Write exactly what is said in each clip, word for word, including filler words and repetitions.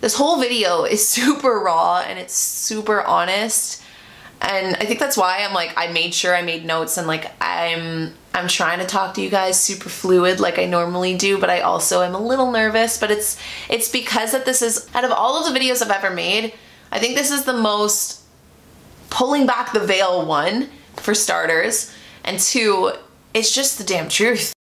This whole video is super raw and it's super honest, and I think that's why I'm like, I made sure I made notes, and like I'm I'm trying to talk to you guys super fluid like I normally do, but I also am a little nervous. But it's it's because that this is, out of all of the videos I've ever made, I think this is the most pulling back the veil one, for starters, and two, it's just the damn truth.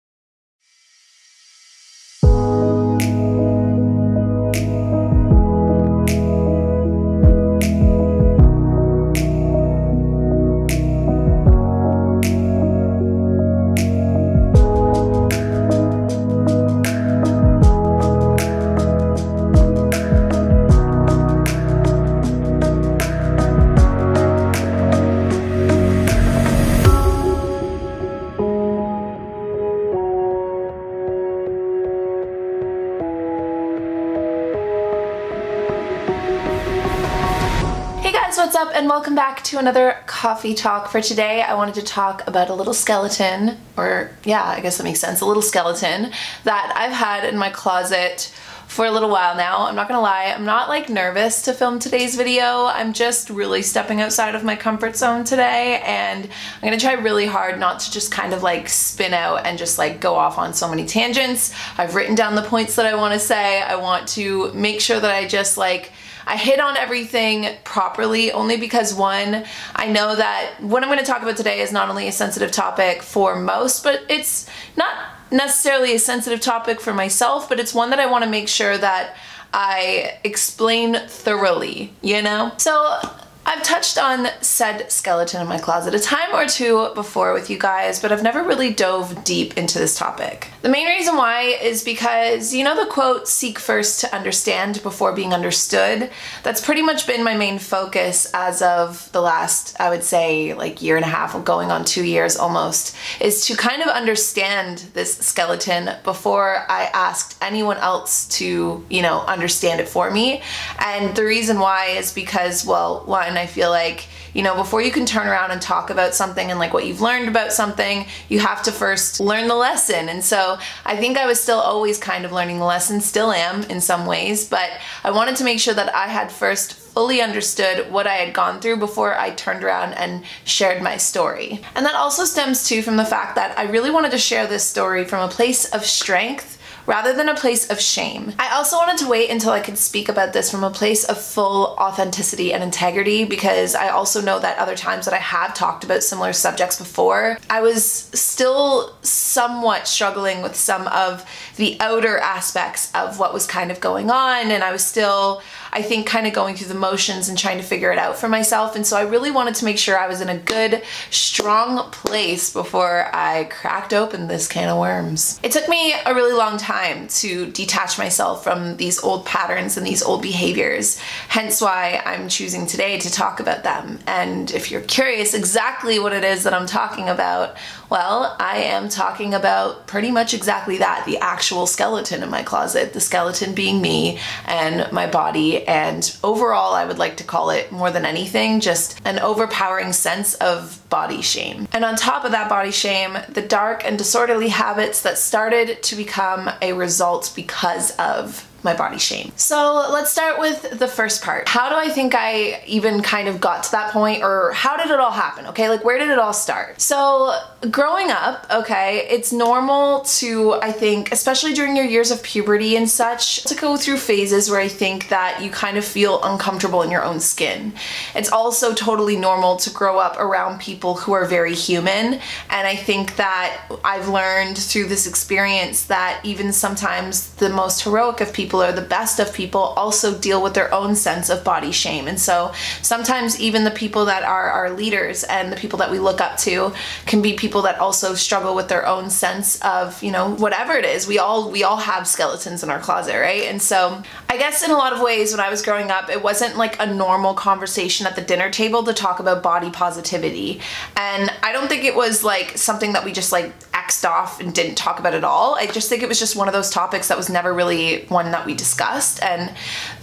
What's up, and welcome back to another coffee talk. For today I wanted to talk about a little skeleton, or yeah, I guess that makes sense, a little skeleton that I've had in my closet for a little while now. I'm not gonna lie, I'm not like nervous to film today's video. I'm just really stepping outside of my comfort zone today, and I'm gonna try really hard not to just kind of like spin out and just like go off on so many tangents. I've written down the points that I want to say. I want to make sure that I just like I hit on everything properly, only because one, I know that what I'm going to talk about today is not only a sensitive topic for most, but it's not necessarily a sensitive topic for myself, but it's one that I want to make sure that I explain thoroughly, you know? So I've touched on said skeleton in my closet a time or two before with you guys, but I've never really dove deep into this topic. The main reason why is because, you know the quote, seek first to understand before being understood? That's pretty much been my main focus as of the last, I would say, like year and a half, going on two years almost, is to kind of understand this skeleton before I asked anyone else to, you know, understand it for me. And the reason why is because, well, one, I feel like, you know, before you can turn around and talk about something and like what you've learned about something, you have to first learn the lesson. And so I think I was still always kind of learning the lesson, still am in some ways, but I wanted to make sure that I had first fully understood what I had gone through before I turned around and shared my story. And that also stems too from the fact that I really wanted to share this story from a place of strength rather than a place of shame. I also wanted to wait until I could speak about this from a place of full authenticity and integrity, because I also know that other times that I have talked about similar subjects before, I was still somewhat struggling with some of the outer aspects of what was kind of going on, and I was still, I think, kind of going through the motions and trying to figure it out for myself. And so I really wanted to make sure I was in a good, strong place before I cracked open this can of worms. It took me a really long time to detach myself from these old patterns and these old behaviors, hence why I'm choosing today to talk about them. And if you're curious exactly what it is that I'm talking about, well, I am talking about pretty much exactly that, the actual skeleton in my closet, the skeleton being me and my body, and overall I would like to call it, more than anything, just an overpowering sense of body shame. And on top of that body shame, the dark and disorderly habits that started to become a result because of my body shame. So let's start with the first part. How do I think I even kind of got to that point, or how did it all happen? Okay, like where did it all start? So growing up, okay, it's normal to, I think, especially during your years of puberty and such, to go through phases where I think that you kind of feel uncomfortable in your own skin. It's also totally normal to grow up around people who are very human, and I think that I've learned through this experience that even sometimes the most heroic of people or the best of people also deal with their own sense of body shame. And so sometimes even the people that are our leaders and the people that we look up to can be people that also struggle with their own sense of, you know, whatever it is. We all we all have skeletons in our closet, right? And so I guess in a lot of ways when I was growing up, it wasn't like a normal conversation at the dinner table to talk about body positivity. And I don't think it was like something that we just like X'd off and didn't talk about at all. I just think it was just one of those topics that was never really one that we discussed. And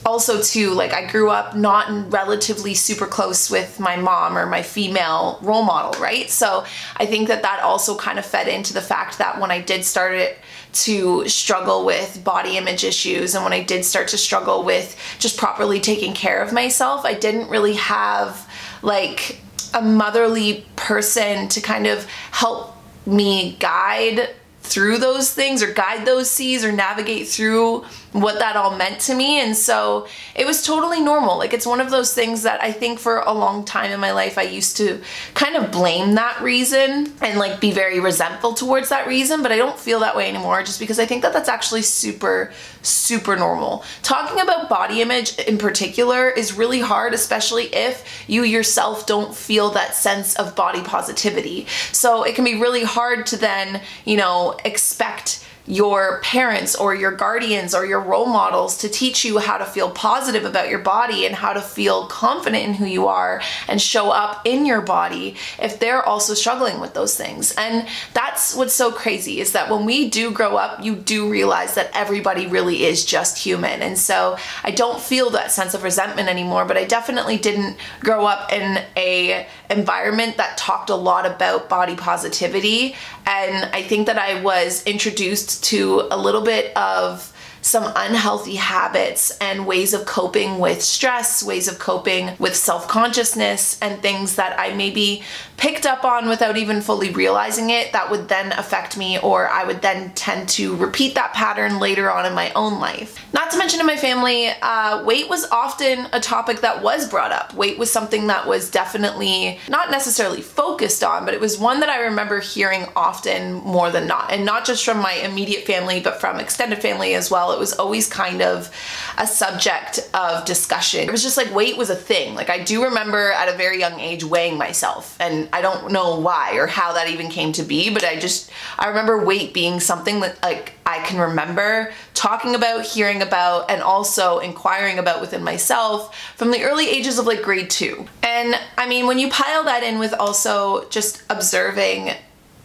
also too, like I grew up not relatively super close with my mom or my female role model, right? So I think that that also kind of fed into the fact that when I did start it to struggle with body image issues, and when I did start to struggle with just properly taking care of myself, I didn't really have like a motherly person to kind of help me guide through those things or guide those seas or navigate through what that all meant to me. And so it was totally normal. Like, it's one of those things that I think for a long time in my life I used to kind of blame that reason and like be very resentful towards that reason, but I don't feel that way anymore, just because I think that that's actually super super normal. Talking about body image in particular is really hard, especially if you yourself don't feel that sense of body positivity. So it can be really hard to then, you know, expect your parents or your guardians or your role models to teach you how to feel positive about your body and how to feel confident in who you are and show up in your body if they're also struggling with those things. And that's what's so crazy, is that when we do grow up, you do realize that everybody really is just human. And so I don't feel that sense of resentment anymore, but I definitely didn't grow up in a environment that talked a lot about body positivity. And I think that I was introduced to a little bit of some unhealthy habits and ways of coping with stress, ways of coping with self-consciousness, and things that I maybe picked up on without even fully realizing it, that would then affect me, or I would then tend to repeat that pattern later on in my own life. Not to mention, in my family, uh, weight was often a topic that was brought up. Weight was something that was definitely not necessarily focused on, but it was one that I remember hearing often more than not, and not just from my immediate family, but from extended family as well. It was always kind of a subject of discussion. It was just like weight was a thing. Like, I do remember at a very young age weighing myself, and I don't know why or how that even came to be, but I just, I remember weight being something that like I can remember talking about, hearing about, and also inquiring about within myself from the early ages of like grade two. And I mean, when you pile that in with also just observing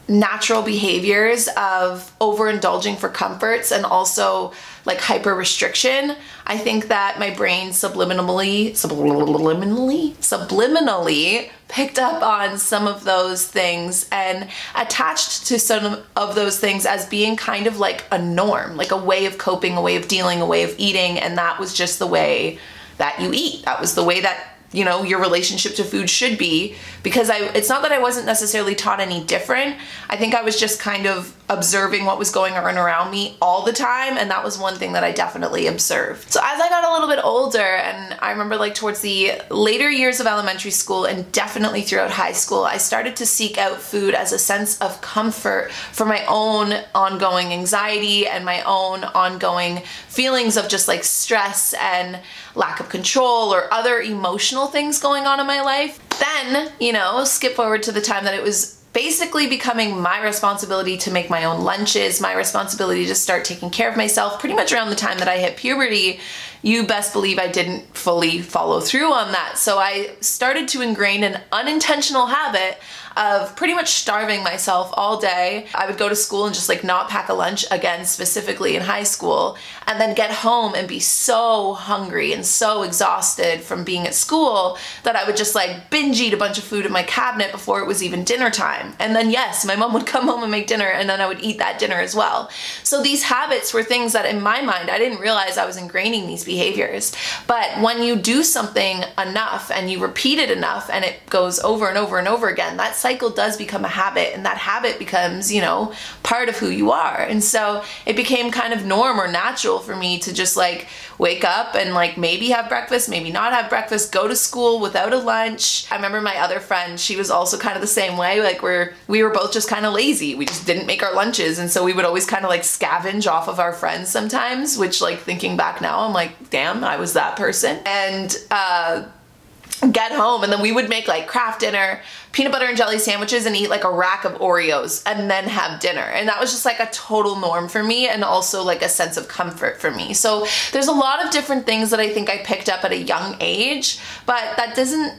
natural behaviors of overindulging for comforts and also like hyper restriction, I think that my brain subliminally, subliminally, subliminally picked up on some of those things and attached to some of those things as being kind of like a norm, like a way of coping, a way of dealing, a way of eating. And that was just the way that you eat. That was the way that, you know, your relationship to food should be, because I, it's not that I wasn't necessarily taught any different. I think I was just kind of observing what was going on around me all the time, and that was one thing that I definitely observed. So as I got a little bit older, and I remember like towards the later years of elementary school and definitely throughout high school, I started to seek out food as a sense of comfort for my own ongoing anxiety and my own ongoing feelings of just like stress and lack of control or other emotional things going on in my life. Then, you know, skip forward to the time that it was basically becoming my responsibility to make my own lunches, my responsibility to start taking care of myself. Pretty much around the time that I hit puberty, you best believe I didn't fully follow through on that. So I started to ingrain an unintentional habit of pretty much starving myself all day. I would go to school and just like not pack a lunch, again, specifically in high school, and then get home and be so hungry and so exhausted from being at school that I would just like binge eat a bunch of food in my cabinet before it was even dinner time. And then yes, my mom would come home and make dinner, and then I would eat that dinner as well. So these habits were things that in my mind, I didn't realize I was ingraining these behaviors. But when you do something enough and you repeat it enough and it goes over and over and over again, that cycle does become a habit, and that habit becomes, you know, part of who you are. And so it became kind of norm or natural for me to just like wake up and like maybe have breakfast, maybe not have breakfast, go to school without a lunch. I remember my other friend, she was also kind of the same way. Like we're, we were both just kind of lazy. We just didn't make our lunches. And so we would always kind of like scavenge off of our friends sometimes, which like thinking back now, I'm like, damn, I was that person. And uh, get home, and then we would make like craft dinner, peanut butter and jelly sandwiches, and eat like a rack of Oreos and then have dinner. And that was just like a total norm for me, and also like a sense of comfort for me. So there's a lot of different things that I think I picked up at a young age, but that doesn't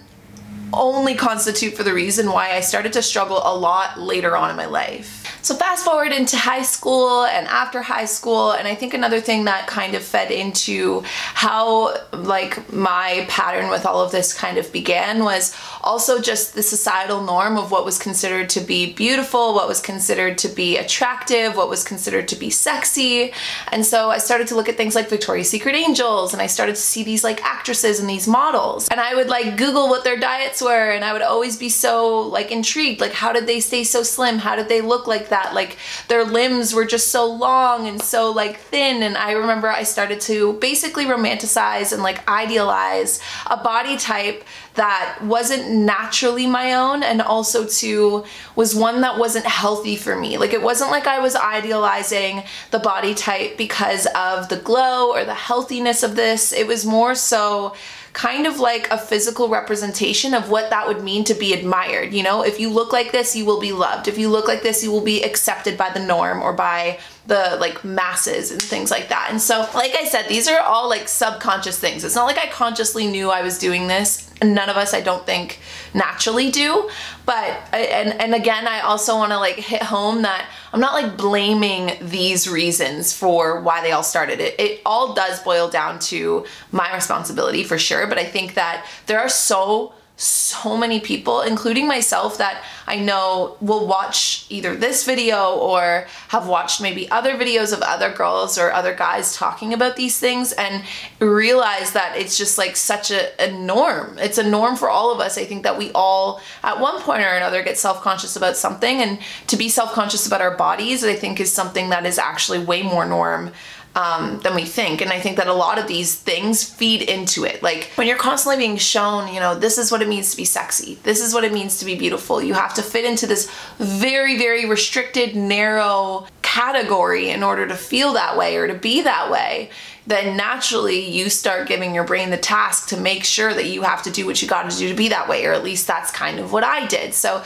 only constitute for the reason why I started to struggle a lot later on in my life. So fast forward into high school and after high school, and I think another thing that kind of fed into how like my pattern with all of this kind of began was also just the societal norm of what was considered to be beautiful, what was considered to be attractive, what was considered to be sexy. And so I started to look at things like Victoria's Secret Angels, and I started to see these like actresses and these models, and I would like Google what their diets were, and I would always be so like intrigued, like how did they stay so slim, how did they look like that, like their limbs were just so long and so like thin. And I remember I started to basically romanticize and like idealize a body type that wasn't naturally my own, and also too was one that wasn't healthy for me. Like it wasn't like I was idealizing the body type because of the glow or the healthiness of this. It was more so kind of like a physical representation of what that would mean to be admired. You know, if you look like this, you will be loved. If you look like this, you will be accepted by the norm or by the like masses and things like that. And so, like I said, these are all like subconscious things. It's not like I consciously knew I was doing this. None of us, I don't think, naturally do. But, and, and again, I also want to like hit home that I'm not like blaming these reasons for why they all started. It, it all does boil down to my responsibility for sure. But I think that there are so so many people, including myself, that I know will watch either this video or have watched maybe other videos of other girls or other guys talking about these things and realize that it's just like such a, a norm. It's a norm for all of us. I think that we all at one point or another get self-conscious about something, and to be self-conscious about our bodies, I think, is something that is actually way more norm Um, than we think. And I think that a lot of these things feed into it. Like when you're constantly being shown, you know, this is what it means to be sexy, this is what it means to be beautiful, you have to fit into this very, very restricted, narrow category in order to feel that way or to be that way, then naturally you start giving your brain the task to make sure that you have to do what you got to do to be that way, or at least that's kind of what I did. So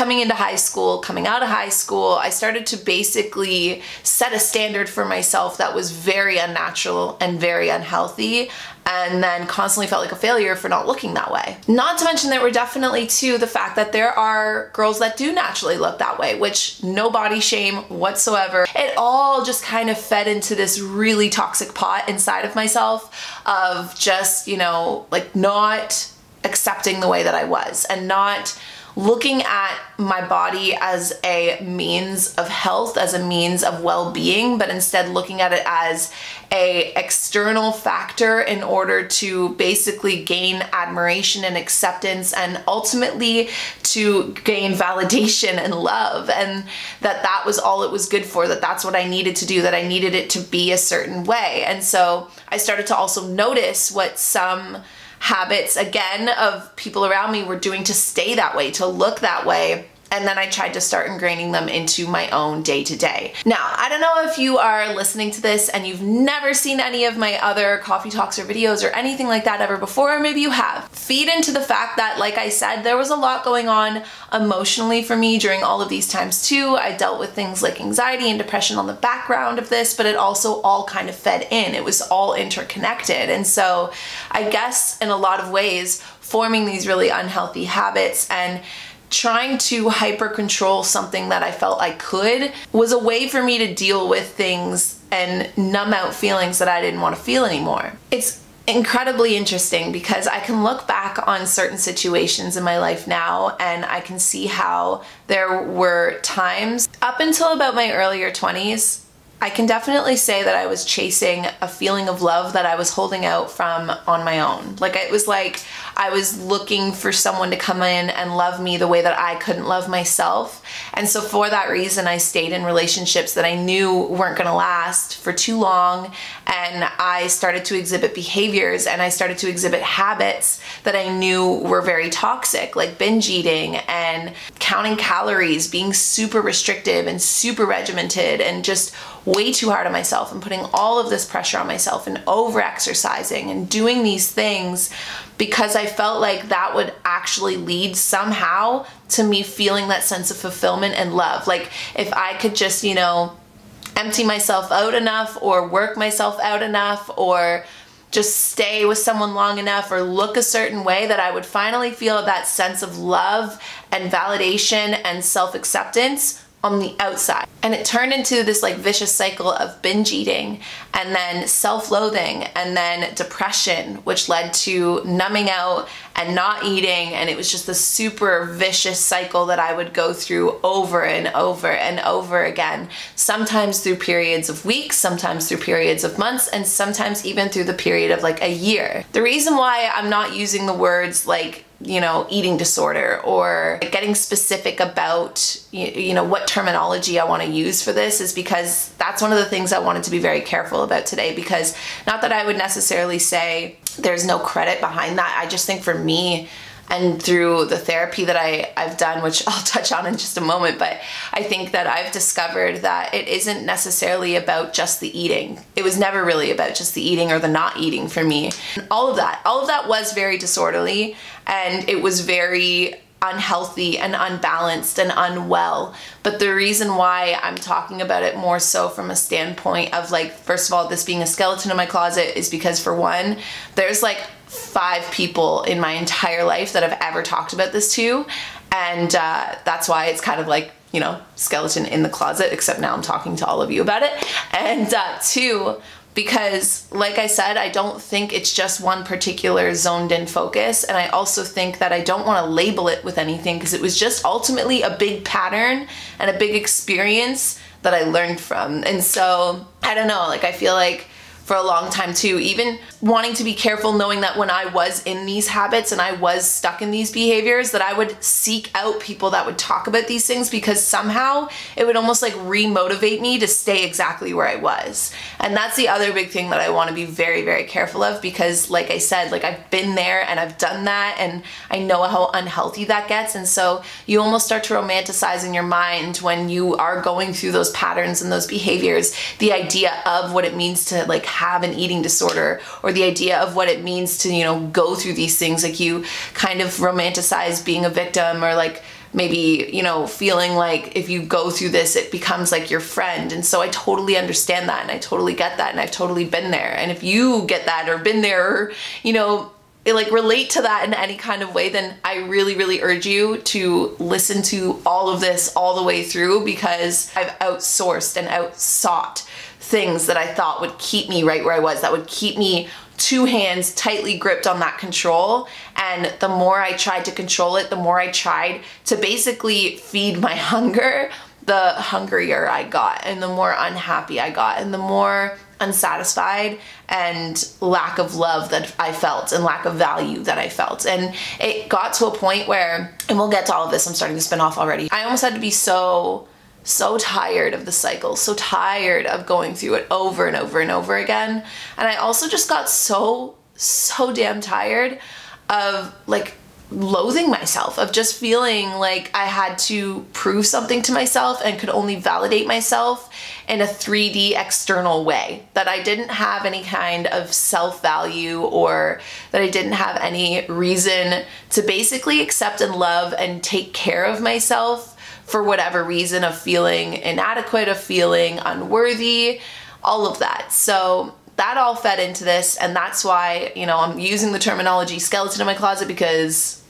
coming into high school, coming out of high school, I started to basically set a standard for myself that was very unnatural and very unhealthy, and then constantly felt like a failure for not looking that way. Not to mention there were definitely too the fact that there are girls that do naturally look that way, which no body shame whatsoever. It all just kind of fed into this really toxic pot inside of myself of just, you know, like not accepting the way that I was and not looking at my body as a means of health, as a means of well-being, but instead looking at it as a external factor in order to basically gain admiration and acceptance and ultimately to gain validation and love, and that that was all it was good for, that that's what I needed to do, that I needed it to be a certain way. And so I started to also notice what some habits, again, of people around me were doing to stay that way, to look that way. And then I tried to start ingraining them into my own day-to-day. Now, I don't know if you are listening to this and you've never seen any of my other coffee talks or videos or anything like that ever before, or maybe you have. Feed into the fact that, like I said, there was a lot going on emotionally for me during all of these times too. I dealt with things like anxiety and depression on the background of this, but it also all kind of fed in. It was all interconnected. And so I guess in a lot of ways, forming these really unhealthy habits and trying to hyper control something that I felt I could was a way for me to deal with things and numb out feelings that I didn't want to feel anymore. It's incredibly interesting because I can look back on certain situations in my life now and I can see how there were times up until about my earlier twenties, I can definitely say that I was chasing a feeling of love that I was holding out from on my own. Like it was like I was looking for someone to come in and love me the way that I couldn't love myself. And so for that reason, I stayed in relationships that I knew weren't gonna last for too long. And I started to exhibit behaviors and I started to exhibit habits that I knew were very toxic, like binge eating and counting calories, being super restrictive and super regimented and just way too hard on myself and putting all of this pressure on myself and over-exercising and doing these things because I felt like that would actually lead somehow to me feeling that sense of fulfillment and love. Like if I could just, you know, empty myself out enough or work myself out enough or just stay with someone long enough or look a certain way, that I would finally feel that sense of love and validation and self-acceptance on the outside. And it turned into this like vicious cycle of binge eating and then self-loathing and then depression, which led to numbing out and not eating. And it was just this super vicious cycle that I would go through over and over and over again, sometimes through periods of weeks, sometimes through periods of months, and sometimes even through the period of like a year. The reason why I'm not using the words like, you know, eating disorder or getting specific about, you, you know, what terminology I want to use for this is because that's one of the things I wanted to be very careful about today, because not that I would necessarily say there's no credit behind that. I just think for me, and through the therapy that I, I've done, which I'll touch on in just a moment, but I think that I've discovered that it isn't necessarily about just the eating. It was never really about just the eating or the not eating for me. And all of that, all of that was very disorderly, and it was very unhealthy and unbalanced and unwell. But the reason why I'm talking about it more so from a standpoint of like, first of all, this being a skeleton in my closet is because, for one, there's like five people in my entire life that I've ever talked about this to. And uh, that's why it's kind of like, you know, skeleton in the closet, except now I'm talking to all of you about it. And uh, two, because like I said, I don't think it's just one particular zoned in focus. And I also think that I don't want to label it with anything, because it was just ultimately a big pattern and a big experience that I learned from. And so, I don't know, like I feel like for a long time too, even wanting to be careful knowing that when I was in these habits and I was stuck in these behaviors, that I would seek out people that would talk about these things, because somehow it would almost like re-motivate me to stay exactly where I was. And that's the other big thing that I want to be very, very careful of, because like I said, like I've been there and I've done that and I know how unhealthy that gets. And so you almost start to romanticize in your mind when you are going through those patterns and those behaviors, the idea of what it means to like have an eating disorder, or the idea of what it means to, you know, go through these things. Like you kind of romanticize being a victim, or like maybe, you know, feeling like if you go through this, it becomes like your friend. And so I totally understand that, and I totally get that, and I've totally been there. And if you get that or been there, or, you know, like relate to that in any kind of way, then I really, really urge you to listen to all of this all the way through, because I've outsourced and outsought things that I thought would keep me right where I was, that would keep me two hands tightly gripped on that control. And the more I tried to control it, the more I tried to basically feed my hunger, the hungrier I got, and the more unhappy I got, and the more unsatisfied and lack of love that I felt, and lack of value that I felt. And it got to a point where, and we'll get to all of this, I'm starting to spin off already, I almost had to be so so tired of the cycle, so tired of going through it over and over and over again. And I also just got so, so damn tired of like loathing myself, of just feeling like I had to prove something to myself and could only validate myself in a three D external way, that I didn't have any kind of self-value, or that I didn't have any reason to basically accept and love and take care of myself for whatever reason, of feeling inadequate, of feeling unworthy, all of that. So that all fed into this, and that's why, you know, I'm using the terminology skeleton in my closet, because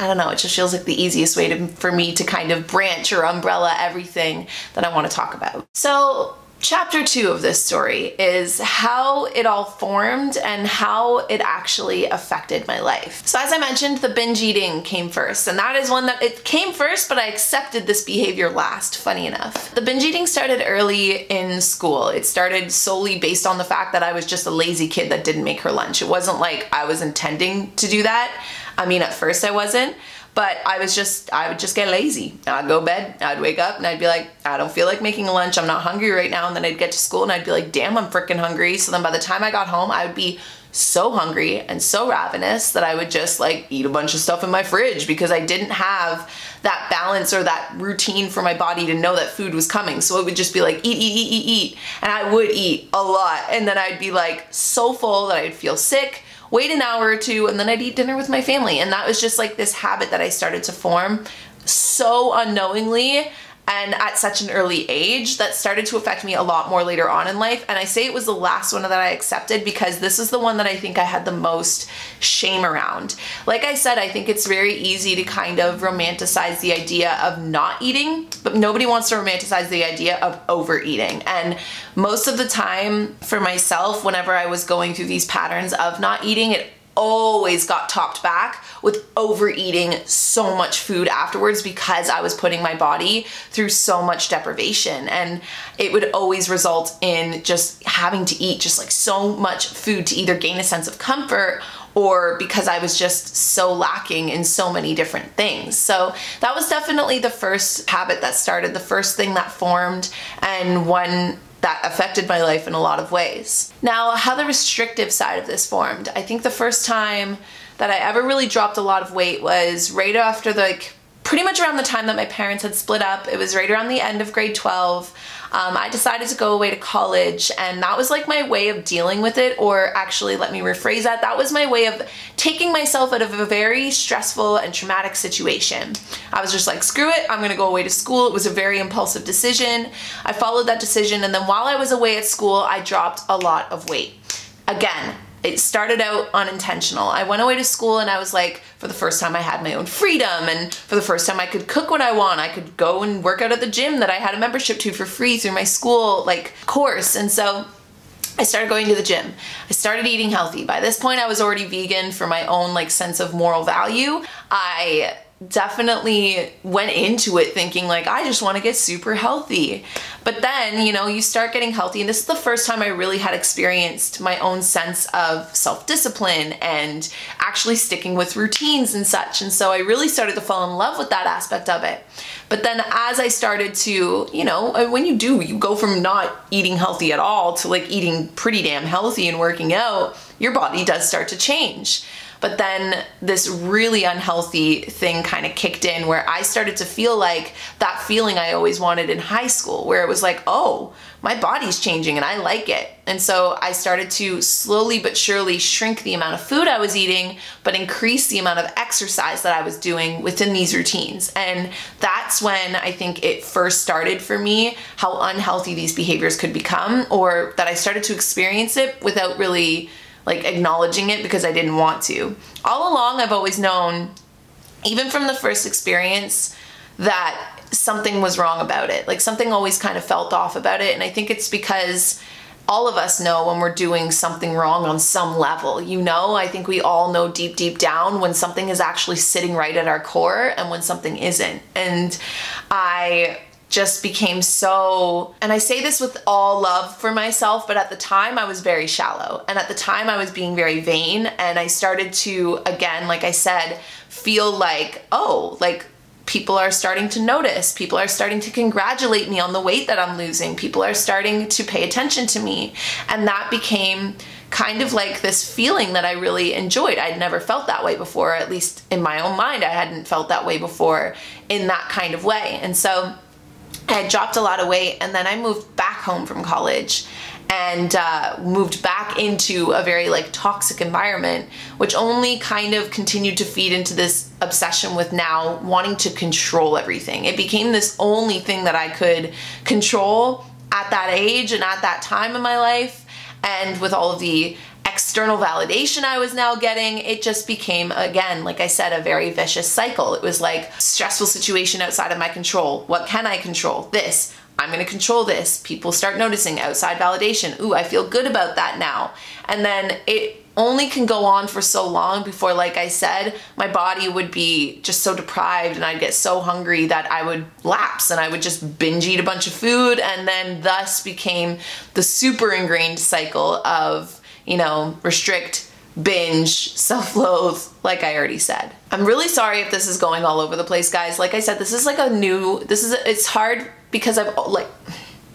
I don't know, it just feels like the easiest way to, for me to kind of branch or umbrella everything that I want to talk about. So chapter two of this story is how it all formed and how it actually affected my life. So as I mentioned, the binge eating came first, and that is one that it came first, but I accepted this behavior last, funny enough. The binge eating started early in school. It started solely based on the fact that I was just a lazy kid that didn't make her lunch. It wasn't like I was intending to do that. I mean, at first I wasn't. But I was just, I would just get lazy. I'd go to bed, I'd wake up, and I'd be like, I don't feel like making lunch, I'm not hungry right now. And then I'd get to school and I'd be like, damn, I'm freaking hungry. So then by the time I got home, I would be so hungry and so ravenous that I would just like eat a bunch of stuff in my fridge, because I didn't have that balance or that routine for my body to know that food was coming. So it would just be like, eat, eat, eat, eat, eat. And I would eat a lot. And then I'd be like so full that I'd feel sick, wait an hour or two, and then I'd eat dinner with my family. And that was just like this habit that I started to form so unknowingly and at such an early age, that started to affect me a lot more later on in life. And I say it was the last one that I accepted because this is the one that I think I had the most shame around. Like I said, I think it's very easy to kind of romanticize the idea of not eating, but nobody wants to romanticize the idea of overeating. And most of the time for myself, whenever I was going through these patterns of not eating, it always got topped back with overeating so much food afterwards because I was putting my body through so much deprivation, and it would always result in just having to eat just like so much food to either gain a sense of comfort or because I was just so lacking in so many different things. So that was definitely the first habit that started, the first thing that formed, and one that affected my life in a lot of ways. Now, how the restrictive side of this formed. I think the first time that I ever really dropped a lot of weight was right after the, like, pretty much around the time that my parents had split up. It was right around the end of grade twelve. Um, I decided to go away to college, and that was like my way of dealing with it, or actually let me rephrase that, that was my way of taking myself out of a very stressful and traumatic situation. I was just like, screw it, I'm gonna go away to school. It was a very impulsive decision. I followed that decision, and then while I was away at school, I dropped a lot of weight. Again, it started out unintentional. I went away to school and I was like, for the first time I had my own freedom, and for the first time I could cook what I want. I could go and work out at the gym that I had a membership to for free through my school like course. And so I started going to the gym. I started eating healthy. By this point I was already vegan for my own like sense of moral value. I definitely went into it thinking like, I just want to get super healthy. But then, you know, you start getting healthy, and this is the first time I really had experienced my own sense of self-discipline and actually sticking with routines and such. And so I really started to fall in love with that aspect of it. But then as I started to, you know, when you do, you go from not eating healthy at all to like eating pretty damn healthy and working out, your body does start to change. But then this really unhealthy thing kind of kicked in where I started to feel like that feeling I always wanted in high school, where it was like, oh, my body's changing and I like it. And so I started to slowly but surely shrink the amount of food I was eating, but increase the amount of exercise that I was doing within these routines. And that's when I think it first started for me, how unhealthy these behaviors could become, or that I started to experience it without really like acknowledging it because I didn't want to. All along, I've always known, even from the first experience, that something was wrong about it. Like something always kind of felt off about it. And I think it's because all of us know when we're doing something wrong on some level, you know? I think we all know deep, deep down when something is actually sitting right at our core and when something isn't. And I just became so, and I say this with all love for myself, but at the time I was very shallow, and at the time I was being very vain, and I started to, again, like I said, feel like, oh, like people are starting to notice, people are starting to congratulate me on the weight that I'm losing, people are starting to pay attention to me, and that became kind of like this feeling that I really enjoyed. I'd never felt that way before, at least in my own mind I hadn't felt that way before in that kind of way. And so I had dropped a lot of weight, and then I moved back home from college and uh, moved back into a very like toxic environment, which only kind of continued to feed into this obsession with now wanting to control everything. It became this only thing that I could control at that age and at that time in my life, and with all of the external validation I was now getting, it just became, again, like I said, a very vicious cycle. It was like, stressful situation outside of my control. What can I control? This. I'm gonna control this. People start noticing outside validation. Ooh, I feel good about that now. And then it only can go on for so long before, like I said, my body would be just so deprived and I'd get so hungry that I would lapse and I would just binge eat a bunch of food, and then thus became the super ingrained cycle of, you know, restrict, binge, self-loathe, like I already said. I'm really sorry if this is going all over the place, guys. Like I said, this is like a new, this is, it's hard because I've, like,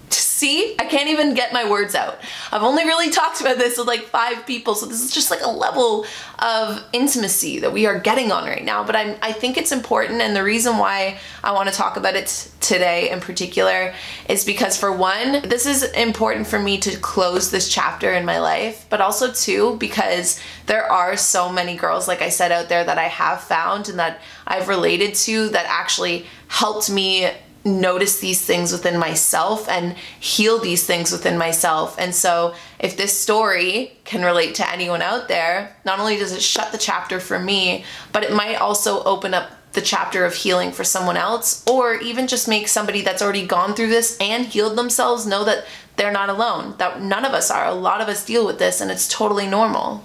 see, I can't even get my words out. I've only really talked about this with like five people, so this is just like a level of intimacy that we are getting on right now. But I'm, I think it's important, and the reason why I want to talk about it today in particular is because, for one, this is important for me to close this chapter in my life, but also two, because there are so many girls, like I said, out there that I have found and that I've related to that actually helped me notice these things within myself and heal these things within myself. And so if this story can relate to anyone out there, not only does it shut the chapter for me, but it might also open up the chapter of healing for someone else, or even just make somebody that's already gone through this and healed themselves know that they're not alone, that none of us are. A lot of us deal with this and it's totally normal.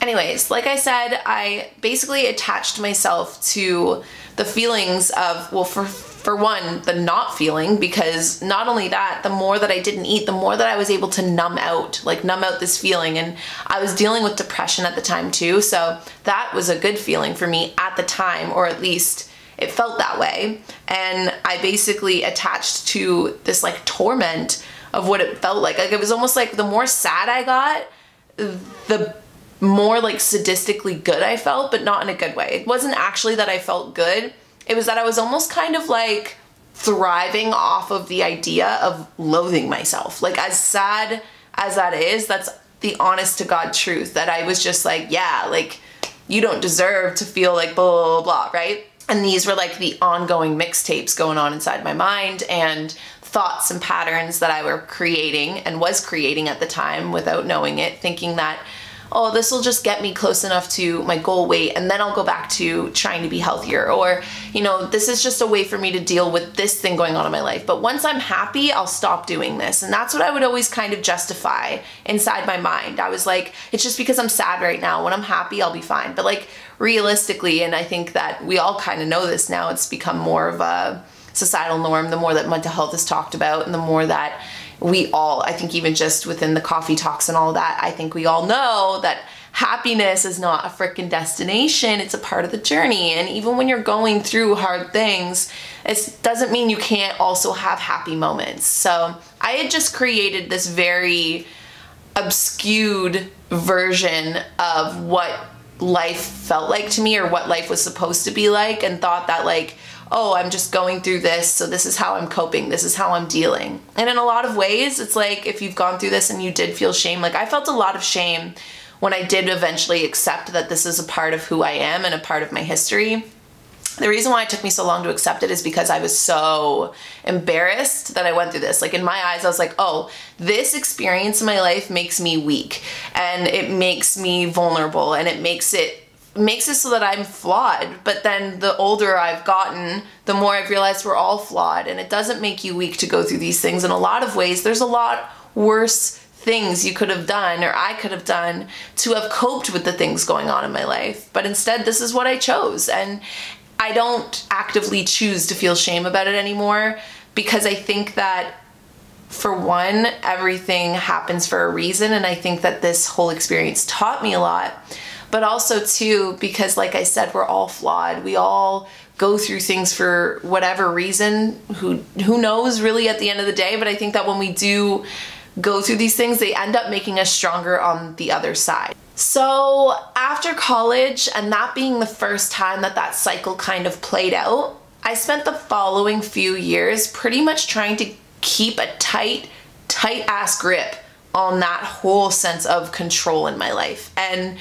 Anyways, like I said, I basically attached myself to the feelings of, well, for for one, the not feeling, because not only that, the more that I didn't eat, the more that I was able to numb out, like numb out this feeling. And I was dealing with depression at the time too, so that was a good feeling for me at the time, or at least it felt that way. And I basically attached to this like torment of what it felt like. Like it was almost like the more sad I got, the more like sadistically good I felt, but not in a good way. It wasn't actually that I felt good. It was that I was almost kind of like thriving off of the idea of loathing myself. Like as sad as that is, that's the honest to God truth, that I was just like, yeah, like you don't deserve to feel like blah, blah, blah, right? And these were like the ongoing mixtapes going on inside my mind and thoughts and patterns that I were creating and was creating at the time without knowing it, thinking that, oh, this will just get me close enough to my goal weight and then I'll go back to trying to be healthier, or, you know, this is just a way for me to deal with this thing going on in my life. But once I'm happy, I'll stop doing this. And that's what I would always kind of justify inside my mind. I was like, it's just because I'm sad right now. When I'm happy, I'll be fine. But like realistically, and I think that we all kind of know this now, it's become more of a societal norm, the more that mental health is talked about and the more that we all, I think even just within the coffee talks and all that, I think we all know that happiness is not a freaking destination, it's a part of the journey. And even when you're going through hard things, it doesn't mean you can't also have happy moments. So I had just created this very obscured version of what life felt like to me, or what life was supposed to be like, and thought that like, oh, I'm just going through this, so this is how I'm coping, this is how I'm dealing. And in a lot of ways, it's like if you've gone through this and you did feel shame, like I felt a lot of shame when I did eventually accept that this is a part of who I am and a part of my history. The reason why it took me so long to accept it is because I was so embarrassed that I went through this. Like in my eyes, I was like, oh, this experience in my life makes me weak and it makes me vulnerable and it makes it makes it so that I'm flawed. But then the older I've gotten, the more I've realized we're all flawed, and it doesn't make you weak to go through these things. In a lot of ways, there's a lot worse things you could have done, or I could have done, to have coped with the things going on in my life. But instead, this is what I chose, and I don't actively choose to feel shame about it anymore, because I think that, for one, everything happens for a reason, and I think that this whole experience taught me a lot. But also too, because like I said, we're all flawed. We all go through things for whatever reason. Who who knows really at the end of the day, but I think that when we do go through these things, they end up making us stronger on the other side. So after college, and that being the first time that that cycle kind of played out, I spent the following few years pretty much trying to keep a tight, tight ass grip on that whole sense of control in my life. And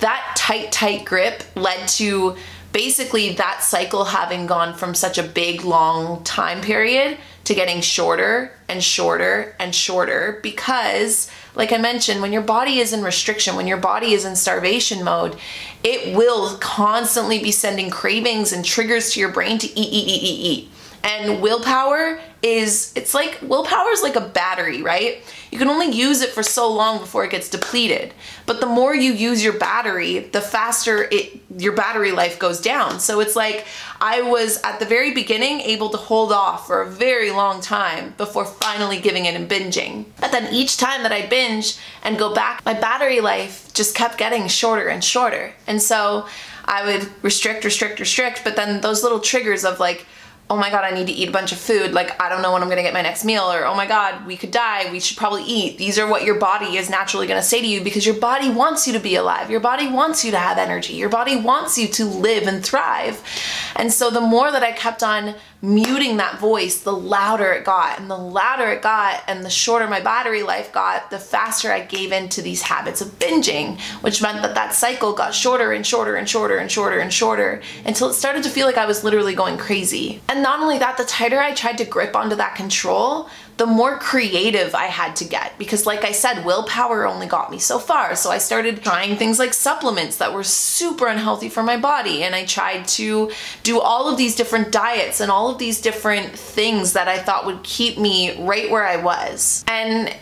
that tight, tight grip led to basically that cycle having gone from such a big, long time period to getting shorter and shorter and shorter, because like I mentioned, when your body is in restriction, when your body is in starvation mode, it will constantly be sending cravings and triggers to your brain to eat, eat, eat, eat, eat. And willpower is, it's like, willpower is like a battery, right? You can only use it for so long before it gets depleted. But the more you use your battery, the faster it, your battery life goes down. So it's like, I was at the very beginning able to hold off for a very long time before finally giving in and binging. But then each time that I binge and go back, my battery life just kept getting shorter and shorter. And so I would restrict, restrict, restrict, but then those little triggers of like, oh my God, I need to eat a bunch of food. Like, I don't know when I'm gonna get my next meal, or oh my God, we could die, we should probably eat. These are what your body is naturally gonna say to you, because your body wants you to be alive. Your body wants you to have energy. Your body wants you to live and thrive. And so the more that I kept on muting that voice, the louder it got, and the louder it got and the shorter my battery life got, the faster I gave into these habits of binging, which meant that that cycle got shorter and shorter and shorter and shorter and shorter until it started to feel like I was literally going crazy. And not only that, the tighter I tried to grip onto that control, the more creative I had to get, because like I said, willpower only got me so far. So I started trying things like supplements that were super unhealthy for my body, and I tried to do all of these different diets and all of these different things that I thought would keep me right where I was. And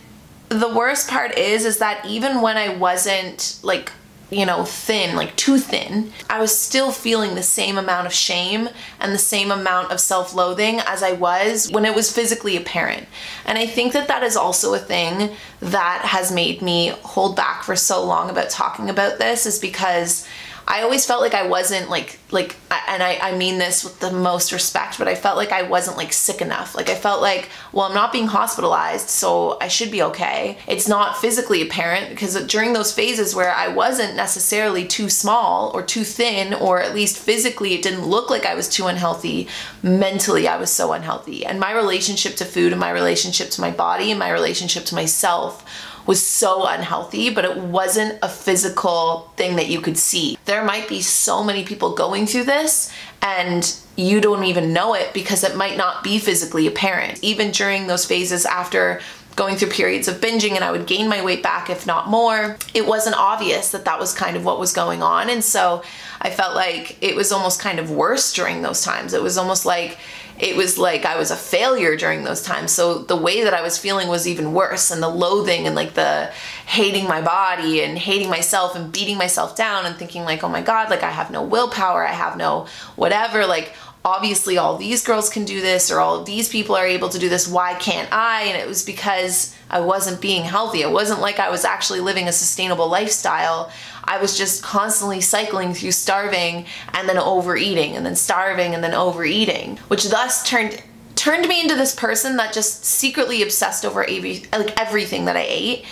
the worst part is is that even when I wasn't like, you know, thin, like too thin, I was still feeling the same amount of shame and the same amount of self-loathing as I was when it was physically apparent. And I think that that is also a thing that has made me hold back for so long about talking about this, is because I always felt like I wasn't like, like, and I, I mean this with the most respect, but I felt like I wasn't like sick enough. Like I felt like, well, I'm not being hospitalized, so I should be okay. It's not physically apparent, because during those phases where I wasn't necessarily too small or too thin, or at least physically it didn't look like I was too unhealthy, mentally I was so unhealthy. And my relationship to food and my relationship to my body and my relationship to myself was so unhealthy, but it wasn't a physical thing that you could see. There might be so many people going through this and you don't even know it, because it might not be physically apparent. Even during those phases after going through periods of binging, and I would gain my weight back if not more, it wasn't obvious that that was kind of what was going on. And so I felt like it was almost kind of worse during those times. It was almost like It was like I was a failure during those times. So the way that I was feeling was even worse, and the loathing and like the hating my body and hating myself and beating myself down and thinking like, oh my God, like I have no willpower, I have no whatever, like obviously all these girls can do this, or all of these people are able to do this, why can't I? And it was because I wasn't being healthy. It wasn't like I was actually living a sustainable lifestyle. I was just constantly cycling through starving and then overeating and then starving and then overeating, which thus turned turned me into this person that just secretly obsessed over every, like everything that I ate,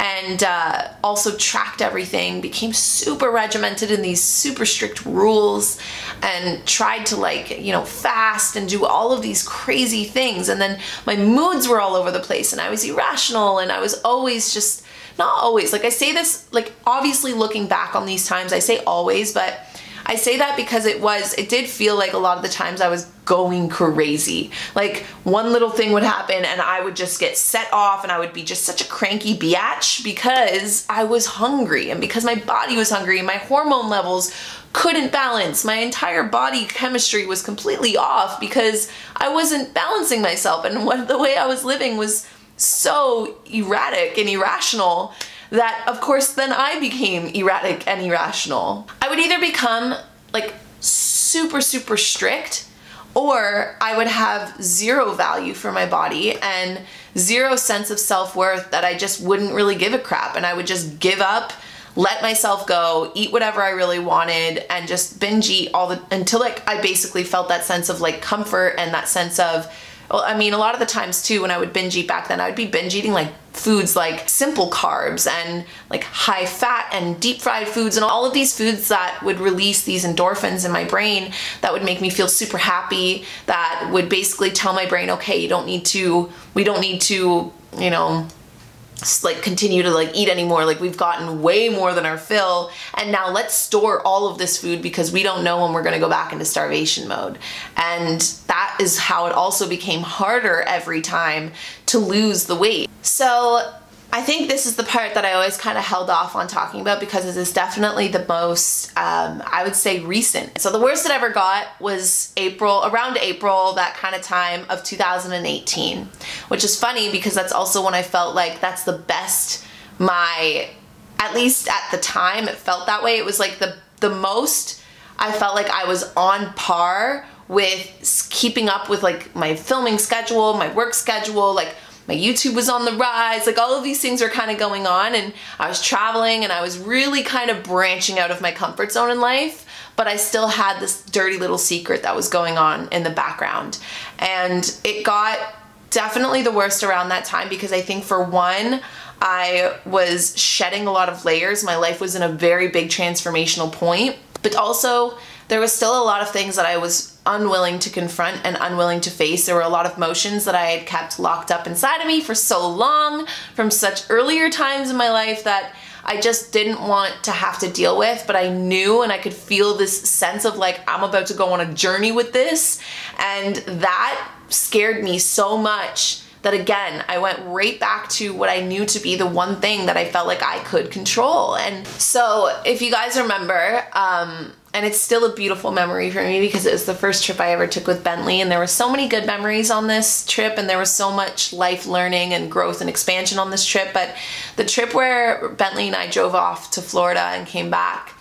and uh, also tracked everything, became super regimented in these super strict rules, and tried to like, you know, fast and do all of these crazy things. And then my moods were all over the place, and I was irrational, and I was always just, not always, like I say this, like obviously looking back on these times, I say always, but I say that because it was, it did feel like a lot of the times I was going crazy. Like one little thing would happen and I would just get set off, and I would be just such a cranky biatch because I was hungry, and because my body was hungry, and my hormone levels couldn't balance. My entire body chemistry was completely off because I wasn't balancing myself, and what, the way I was living was so erratic and irrational that of course then I became erratic and irrational. I would either become like super, super strict, or I would have zero value for my body and zero sense of self-worth, that I just wouldn't really give a crap, and I would just give up, let myself go, eat whatever I really wanted, and just binge eat all the, until like I basically felt that sense of like comfort and that sense of, well, I mean, a lot of the times too, when I would binge eat back then, I would be binge eating like foods like simple carbs and like high fat and deep fried foods and all of these foods that would release these endorphins in my brain that would make me feel super happy, that would basically tell my brain, okay, you don't need to, we don't need to, you know, like continue to like eat anymore, like we've gotten way more than our fill, and now let's store all of this food because we don't know when we're gonna go back into starvation mode. And that is how it also became harder every time to lose the weight. So I think this is the part that I always kind of held off on talking about, because this is definitely the most, um, I would say, recent. So the worst it ever got was April, around April, that kind of time of two thousand eighteen, which is funny because that's also when I felt like that's the best my, at least at the time it felt that way. It was like the, the most I felt like I was on par with keeping up with like my filming schedule, my work schedule, like my YouTube was on the rise, like all of these things were kind of going on, and I was traveling, and I was really kind of branching out of my comfort zone in life, but I still had this dirty little secret that was going on in the background. And it got definitely the worst around that time because I think for one, I was shedding a lot of layers. My life was in a very big transformational point, but also there was still a lot of things that I was unwilling to confront and unwilling to face. There were a lot of emotions that I had kept locked up inside of me for so long, from such earlier times in my life, that I just didn't want to have to deal with, but I knew and I could feel this sense of like, I'm about to go on a journey with this. And that scared me so much that again, I went right back to what I knew to be the one thing that I felt like I could control. And so if you guys remember, um, and it's still a beautiful memory for me because it was the first trip I ever took with Bentley, and there were so many good memories on this trip, and there was so much life learning and growth and expansion on this trip. But the trip where Bentley and I drove off to Florida and came back,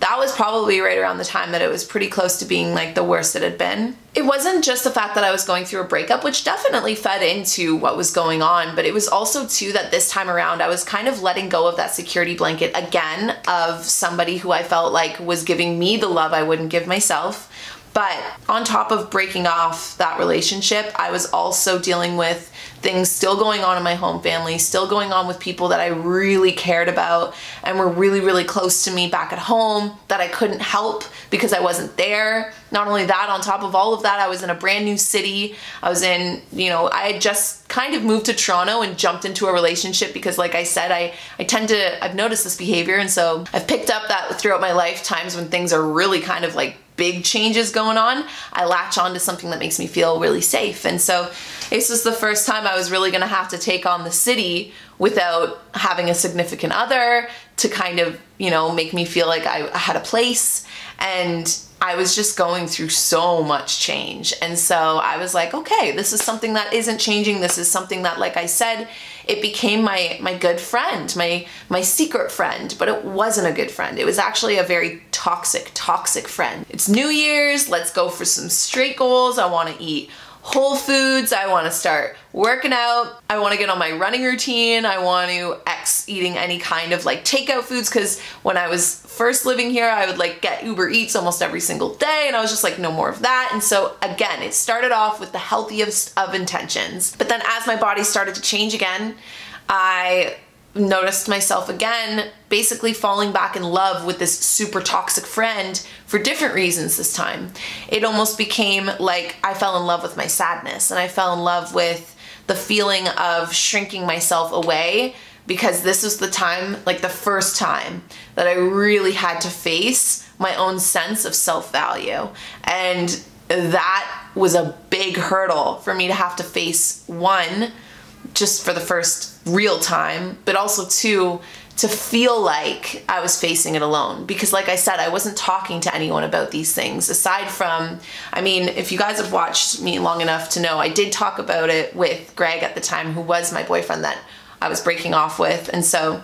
that was probably right around the time that it was pretty close to being like the worst it had been. It wasn't just the fact that I was going through a breakup, which definitely fed into what was going on, but it was also too that this time around I was kind of letting go of that security blanket again of somebody who I felt like was giving me the love I wouldn't give myself. But on top of breaking off that relationship, I was also dealing with things still going on in my home family, still going on with people that I really cared about and were really, really close to me back at home that I couldn't help because I wasn't there. Not only that, on top of all of that, I was in a brand new city. I was in, you know, I had just kind of moved to Toronto and jumped into a relationship because, like I said, I, I tend to, I've noticed this behavior, and so I've picked up that throughout my life, times when things are really kind of like big changes going on, I latch on to something that makes me feel really safe. And so this was the first time I was really gonna have to take on the city without having a significant other to kind of, you know, make me feel like I had a place. And I was just going through so much change. And so I was like, okay, this is something that isn't changing. This is something that, like I said, it became my my good friend, my my secret friend, but it wasn't a good friend. It was actually a very toxic, toxic friend. It's New Year's, let's go for some straight goals. I wanna eat whole foods, I wanna start working out, I wanna get on my running routine, I want to X eating any kind of like takeout foods, because when I was first living here, I would like get Uber Eats almost every single day, and I was just like, no more of that. And so again, it started off with the healthiest of intentions. But then as my body started to change again, I noticed myself again basically falling back in love with this super toxic friend for different reasons this time. It almost became like I fell in love with my sadness, and I fell in love with the feeling of shrinking myself away, because this was the time, like the first time, that I really had to face my own sense of self-value. And that was a big hurdle for me to have to face, one, just for the first real time, but also two, to feel like I was facing it alone. Because like I said, I wasn't talking to anyone about these things aside from, I mean, if you guys have watched me long enough to know, I did talk about it with Greg at the time, who was my boyfriend that I was breaking off with. And so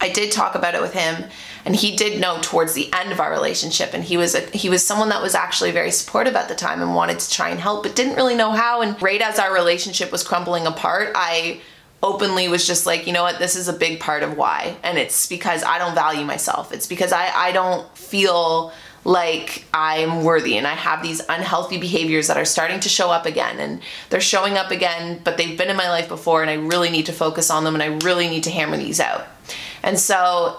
I did talk about it with him, and he did know towards the end of our relationship, and he was a, he was someone that was actually very supportive at the time and wanted to try and help, but didn't really know how. And right as our relationship was crumbling apart, I openly was just like, you know what, this is a big part of why. And it's because I don't value myself. It's because I, I don't feel like I'm worthy, and I have these unhealthy behaviors that are starting to show up again, and they're showing up again, but they've been in my life before, and I really need to focus on them, and I really need to hammer these out. And so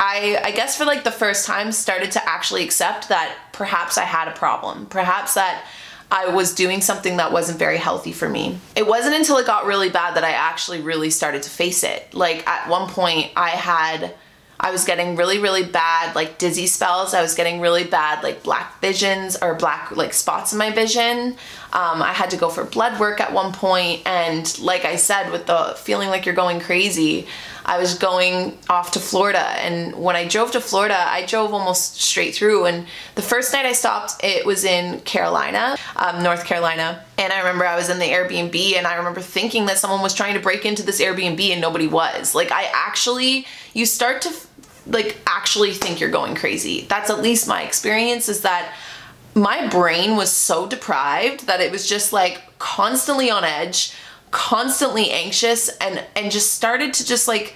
I, I guess for like the first time started to actually accept that perhaps I had a problem, perhaps that I was doing something that wasn't very healthy for me. It wasn't until it got really bad that I actually really started to face it. Like at one point I had, I was getting really, really bad like dizzy spells. I was getting really bad like black visions or black like spots in my vision. Um, I had to go for blood work at one point. And like I said, with the feeling like you're going crazy, I was going off to Florida, and when I drove to Florida, I drove almost straight through, and the first night I stopped, it was in Carolina, um, North Carolina, and I remember I was in the Airbnb, and I remember thinking that someone was trying to break into this Airbnb, and nobody was. Like I actually, you start to like actually think you're going crazy. That's at least my experience, is that my brain was so deprived that it was just like constantly on edge, constantly anxious, and and just started to just like,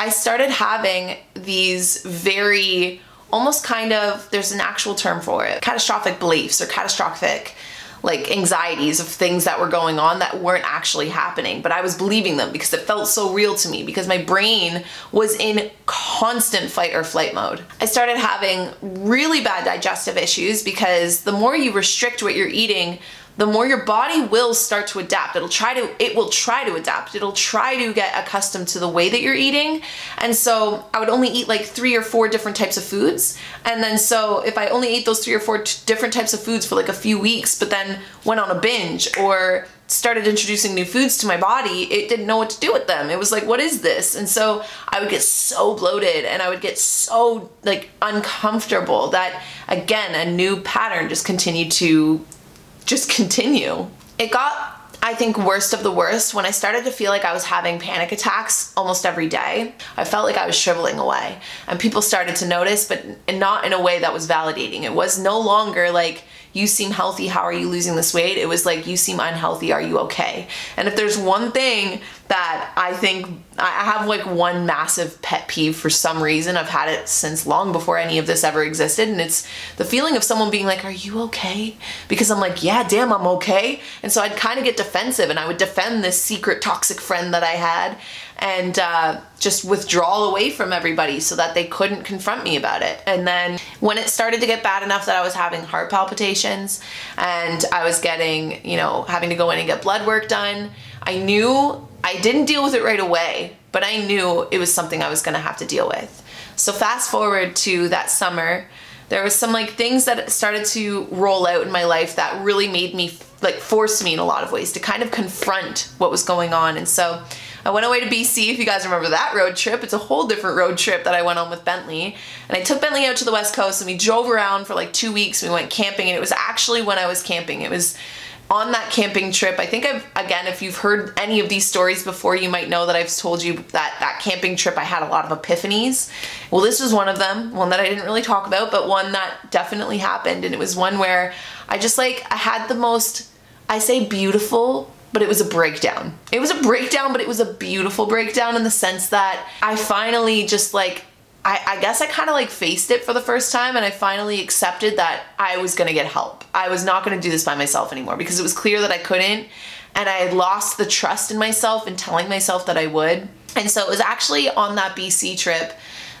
I started having these very almost kind of, there's an actual term for it, catastrophic beliefs or catastrophic like anxieties of things that were going on that weren't actually happening, but I was believing them because it felt so real to me, because my brain was in constant fight or flight mode. I started having really bad digestive issues because the more you restrict what you're eating, the more your body will start to adapt. It'll try to, it will try to adapt. It'll try to get accustomed to the way that you're eating. And so I would only eat like three or four different types of foods. And then so if I only ate those three or four t- different types of foods for like a few weeks, but then went on a binge or started introducing new foods to my body, it didn't know what to do with them. It was like, what is this? And so I would get so bloated and I would get so like uncomfortable that, again, a new pattern just continued to just continue. It got, I think, worst of the worst when I started to feel like I was having panic attacks almost every day. I felt like I was shriveling away and people started to notice, but not in a way that was validating. It was no longer like, you seem healthy, how are you losing this weight? It was like, you seem unhealthy, are you okay? And if there's one thing that I think, I have like one massive pet peeve for some reason, I've had it since long before any of this ever existed, and it's the feeling of someone being like, are you okay? Because I'm like, yeah, damn, I'm okay. And so I'd kind of get defensive and I would defend this secret toxic friend that I had and uh, just withdraw away from everybody so that they couldn't confront me about it. And then when it started to get bad enough that I was having heart palpitations and I was getting, you know, having to go in and get blood work done, I knew, I didn't deal with it right away, but I knew it was something I was gonna have to deal with. So fast forward to that summer, there was some like things that started to roll out in my life that really made me, like forced me in a lot of ways to kind of confront what was going on. And so I went away to B C, if you guys remember that road trip. It's a whole different road trip that I went on with Bentley. And I took Bentley out to the West Coast and we drove around for like two weeks. We went camping, and it was actually when I was camping. It was on that camping trip. I think I've, again, if you've heard any of these stories before, you might know that I've told you that that camping trip, I had a lot of epiphanies. Well, this was one of them, one that I didn't really talk about, but one that definitely happened. And it was one where I just like, I had the most, I say beautiful, but it was a breakdown. It was a breakdown, but it was a beautiful breakdown in the sense that I finally just like, I, I guess I kind of like faced it for the first time, and I finally accepted that I was gonna get help. I was not gonna do this by myself anymore, because it was clear that I couldn't, and I had lost the trust in myself and telling myself that I would. And so it was actually on that B C trip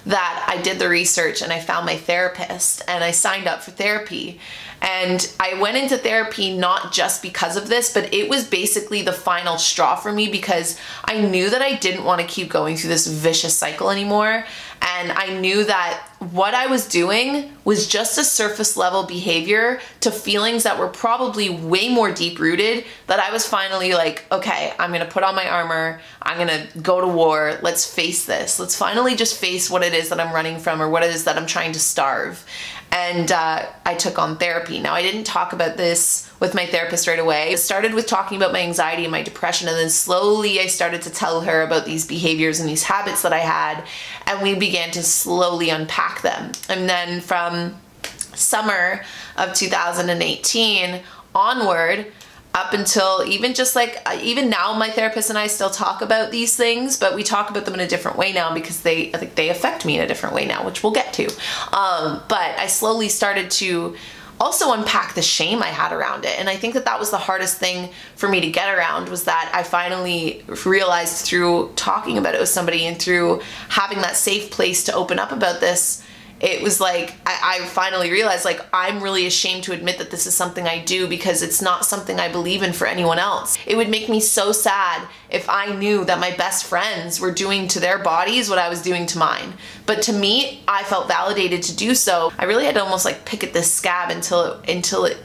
that I did the research and I found my therapist and I signed up for therapy. And I went into therapy not just because of this, but it was basically the final straw for me, because I knew that I didn't want to keep going through this vicious cycle anymore. And I knew that what I was doing was just a surface level behavior to feelings that were probably way more deep rooted, that I was finally like, okay, I'm gonna put on my armor, I'm gonna go to war, let's face this. Let's finally just face what it is that I'm running from, or what it is that I'm trying to starve. And uh, I took on therapy. Now, I didn't talk about this with my therapist right away. It started with talking about my anxiety and my depression, and then slowly I started to tell her about these behaviors and these habits that I had, and we began to slowly unpack them. And then from summer of two thousand eighteen onward, up until even just like, even now my therapist and I still talk about these things, but we talk about them in a different way now, because they, I think they affect me in a different way now, which we'll get to. Um, but I slowly started to also unpack the shame I had around it. And I think that that was the hardest thing for me to get around, was that I finally realized through talking about it with somebody and through having that safe place to open up about this, it was like, I, I finally realized, like, I'm really ashamed to admit that this is something I do, because it's not something I believe in for anyone else. It would make me so sad if I knew that my best friends were doing to their bodies what I was doing to mine. But to me, I felt validated to do so. I really had to almost like pick at this scab until it, until it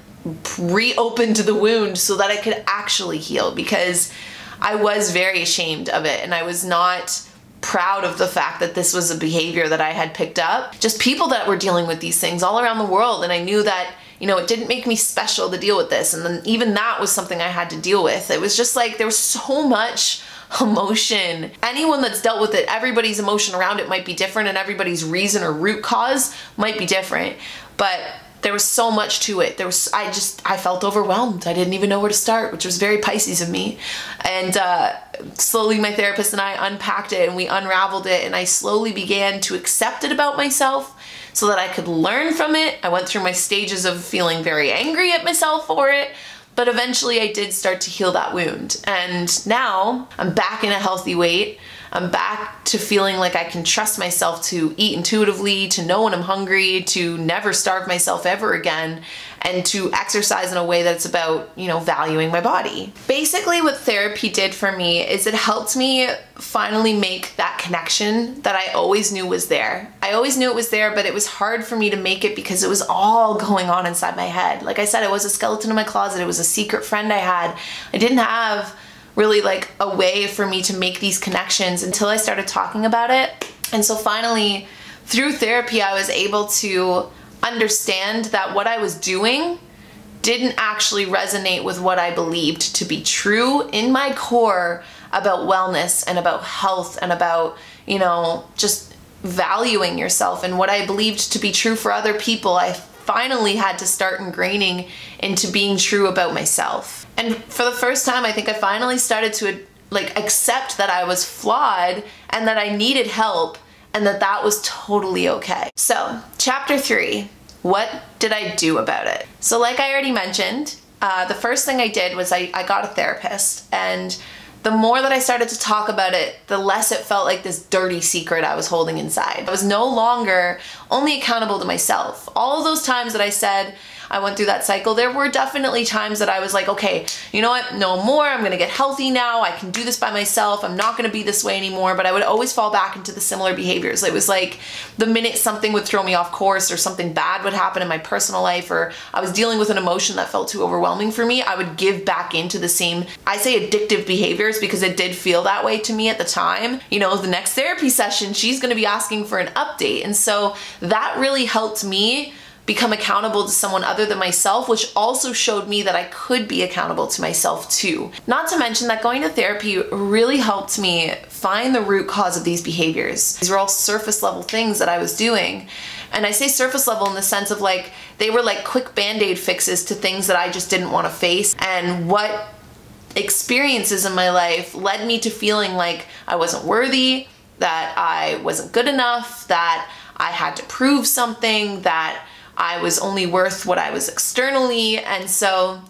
reopened the wound so that I could actually heal, because I was very ashamed of it, and I was not proud of the fact that this was a behavior that I had picked up. Just people that were dealing with these things all around the world, and I knew that, you know, it didn't make me special to deal with this, and then even that was something I had to deal with. It was just like, there was so much emotion. Anyone that's dealt with it, everybody's emotion around it might be different, and everybody's reason or root cause might be different, but there was so much to it. There was, I just, I felt overwhelmed. I didn't even know where to start, which was very Pisces of me. And uh, slowly my therapist and I unpacked it, and we unraveled it, and I slowly began to accept it about myself so that I could learn from it. I went through my stages of feeling very angry at myself for it, But eventually I did start to heal that wound. And now I'm back in a healthy weight. I'm back to feeling like I can trust myself to eat intuitively, to know when I'm hungry, to never starve myself ever again, and to exercise in a way that's about, you know, valuing my body. Basically what therapy did for me is it helped me finally make that connection that I always knew was there. I always knew it was there, but it was hard for me to make it because it was all going on inside my head. Like I said, it was a skeleton in my closet. It was a secret friend I had. I didn't have really like a way for me to make these connections until I started talking about it. And so finally, through therapy, I was able to understand that what I was doing didn't actually resonate with what I believed to be true in my core about wellness and about health and about, you know, just valuing yourself and what I believed to be true for other people. I finally had to start ingraining into being true about myself. And for the first time, I think I finally started to like accept that I was flawed and that I needed help and that that was totally okay. So chapter three, what did I do about it? So like I already mentioned, uh, the first thing I did was I, I got a therapist, and the more that I started to talk about it, the less it felt like this dirty secret I was holding inside. I was no longer only accountable to myself. All of those times that I said I went through that cycle, there were definitely times that I was like, okay, you know what, no more, I'm gonna get healthy now, I can do this by myself, I'm not gonna be this way anymore, but I would always fall back into the similar behaviors. It was like the minute something would throw me off course or something bad would happen in my personal life or I was dealing with an emotion that felt too overwhelming for me, I would give back into the same, I say addictive behaviors, because it did feel that way to me at the time. You know, the next therapy session, she's gonna be asking for an update. And so that really helped me become accountable to someone other than myself, which also showed me that I could be accountable to myself too. Not to mention that going to therapy really helped me find the root cause of these behaviors. These were all surface level things that I was doing. And I say surface level in the sense of like, they were like quick band-aid fixes to things that I just didn't wanna face. And what experiences in my life led me to feeling like I wasn't worthy, that I wasn't good enough, that I had to prove something, that I was only worth what I was externally. And so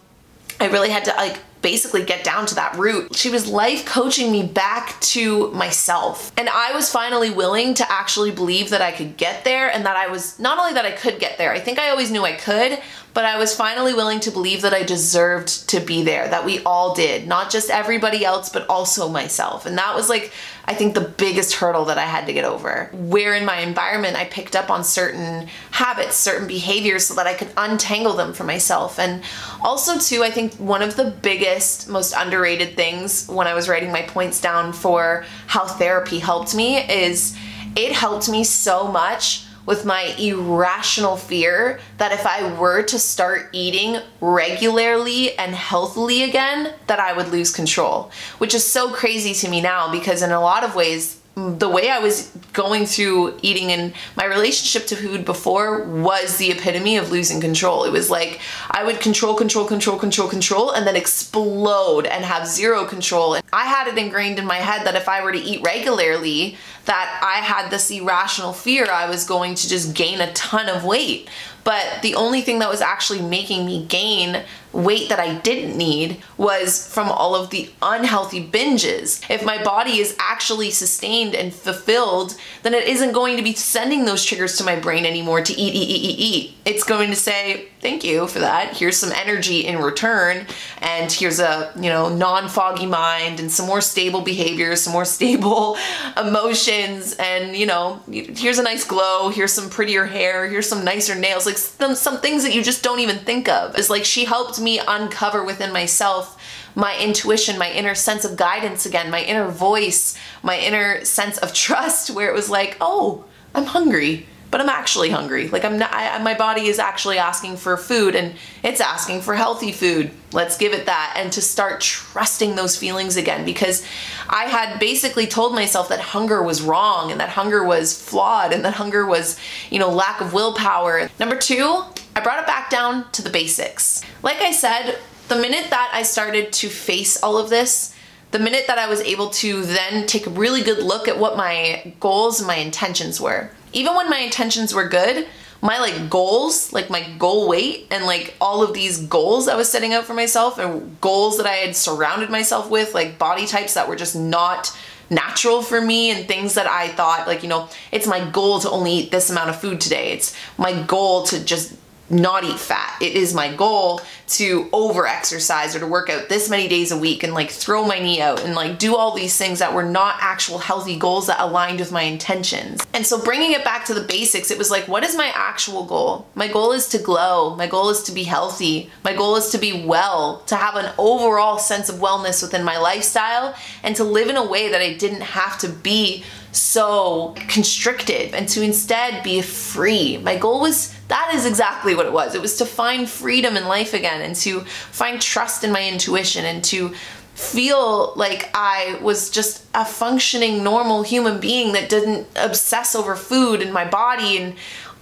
I really had to like basically get down to that root. She was life coaching me back to myself. And I was finally willing to actually believe that I could get there, and that I was, not only that I could get there, I think I always knew I could, but I was finally willing to believe that I deserved to be there, that we all did, not just everybody else, but also myself. And that was like, I think the biggest hurdle that I had to get over, where in my environment I picked up on certain habits, certain behaviors, so that I could untangle them for myself. And also too, I think one of the biggest, most underrated things when I was writing my points down for how therapy helped me is it helped me so much with my irrational fear that if I were to start eating regularly and healthily again, that I would lose control, which is so crazy to me now, because in a lot of ways, the way I was going through eating and my relationship to food before was the epitome of losing control. It was like I would control, control, control, control, control, and then explode and have zero control. And I had it ingrained in my head that if I were to eat regularly, that I had this irrational fear I was going to just gain a ton of weight. But the only thing that was actually making me gain weight that I didn't need was from all of the unhealthy binges. If my body is actually sustained and fulfilled, then it isn't going to be sending those triggers to my brain anymore to eat, eat, eat, eat, eat. It's going to say, thank you for that. Here's some energy in return. And here's a, you know, non-foggy mind and some more stable behaviors, some more stable emotions. And, you know, here's a nice glow. Here's some prettier hair. Here's some nicer nails. Like some, some things that you just don't even think of. It's like she helped me uncover within myself my intuition, my inner sense of guidance again, my inner voice, my inner sense of trust, where it was like, oh, I'm hungry, but I'm actually hungry. Like I'm not, I, my body is actually asking for food, and it's asking for healthy food. Let's give it that. And to start trusting those feelings again, because I had basically told myself that hunger was wrong and that hunger was flawed and that hunger was, you know, lack of willpower. Number two, I brought it back down to the basics. Like I said, the minute that I started to face all of this, the minute that I was able to then take a really good look at what my goals and my intentions were. Even when my intentions were good, my like goals, like my goal weight and like all of these goals I was setting up for myself and goals that I had surrounded myself with, like body types that were just not natural for me and things that I thought like, you know, it's my goal to only eat this amount of food today. It's my goal to just not eat fat. It is my goal to over exercise or to work out this many days a week and like throw my knee out and like do all these things that were not actual healthy goals that aligned with my intentions. And so bringing it back to the basics, it was like, what is my actual goal? My goal is to glow. My goal is to be healthy. My goal is to be well, to have an overall sense of wellness within my lifestyle and to live in a way that I didn't have to be so constricted and to instead be free. My goal was, that is exactly what it was. It was to find freedom in life again and to find trust in my intuition and to feel like I was just a functioning, normal human being that didn't obsess over food and my body and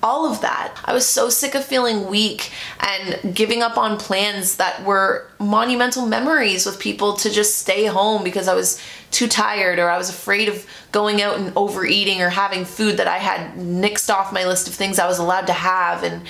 all of that. I was so sick of feeling weak and giving up on plans that were monumental memories with people to just stay home because I was too tired or I was afraid of going out and overeating or having food that I had nixed off my list of things I was allowed to have. And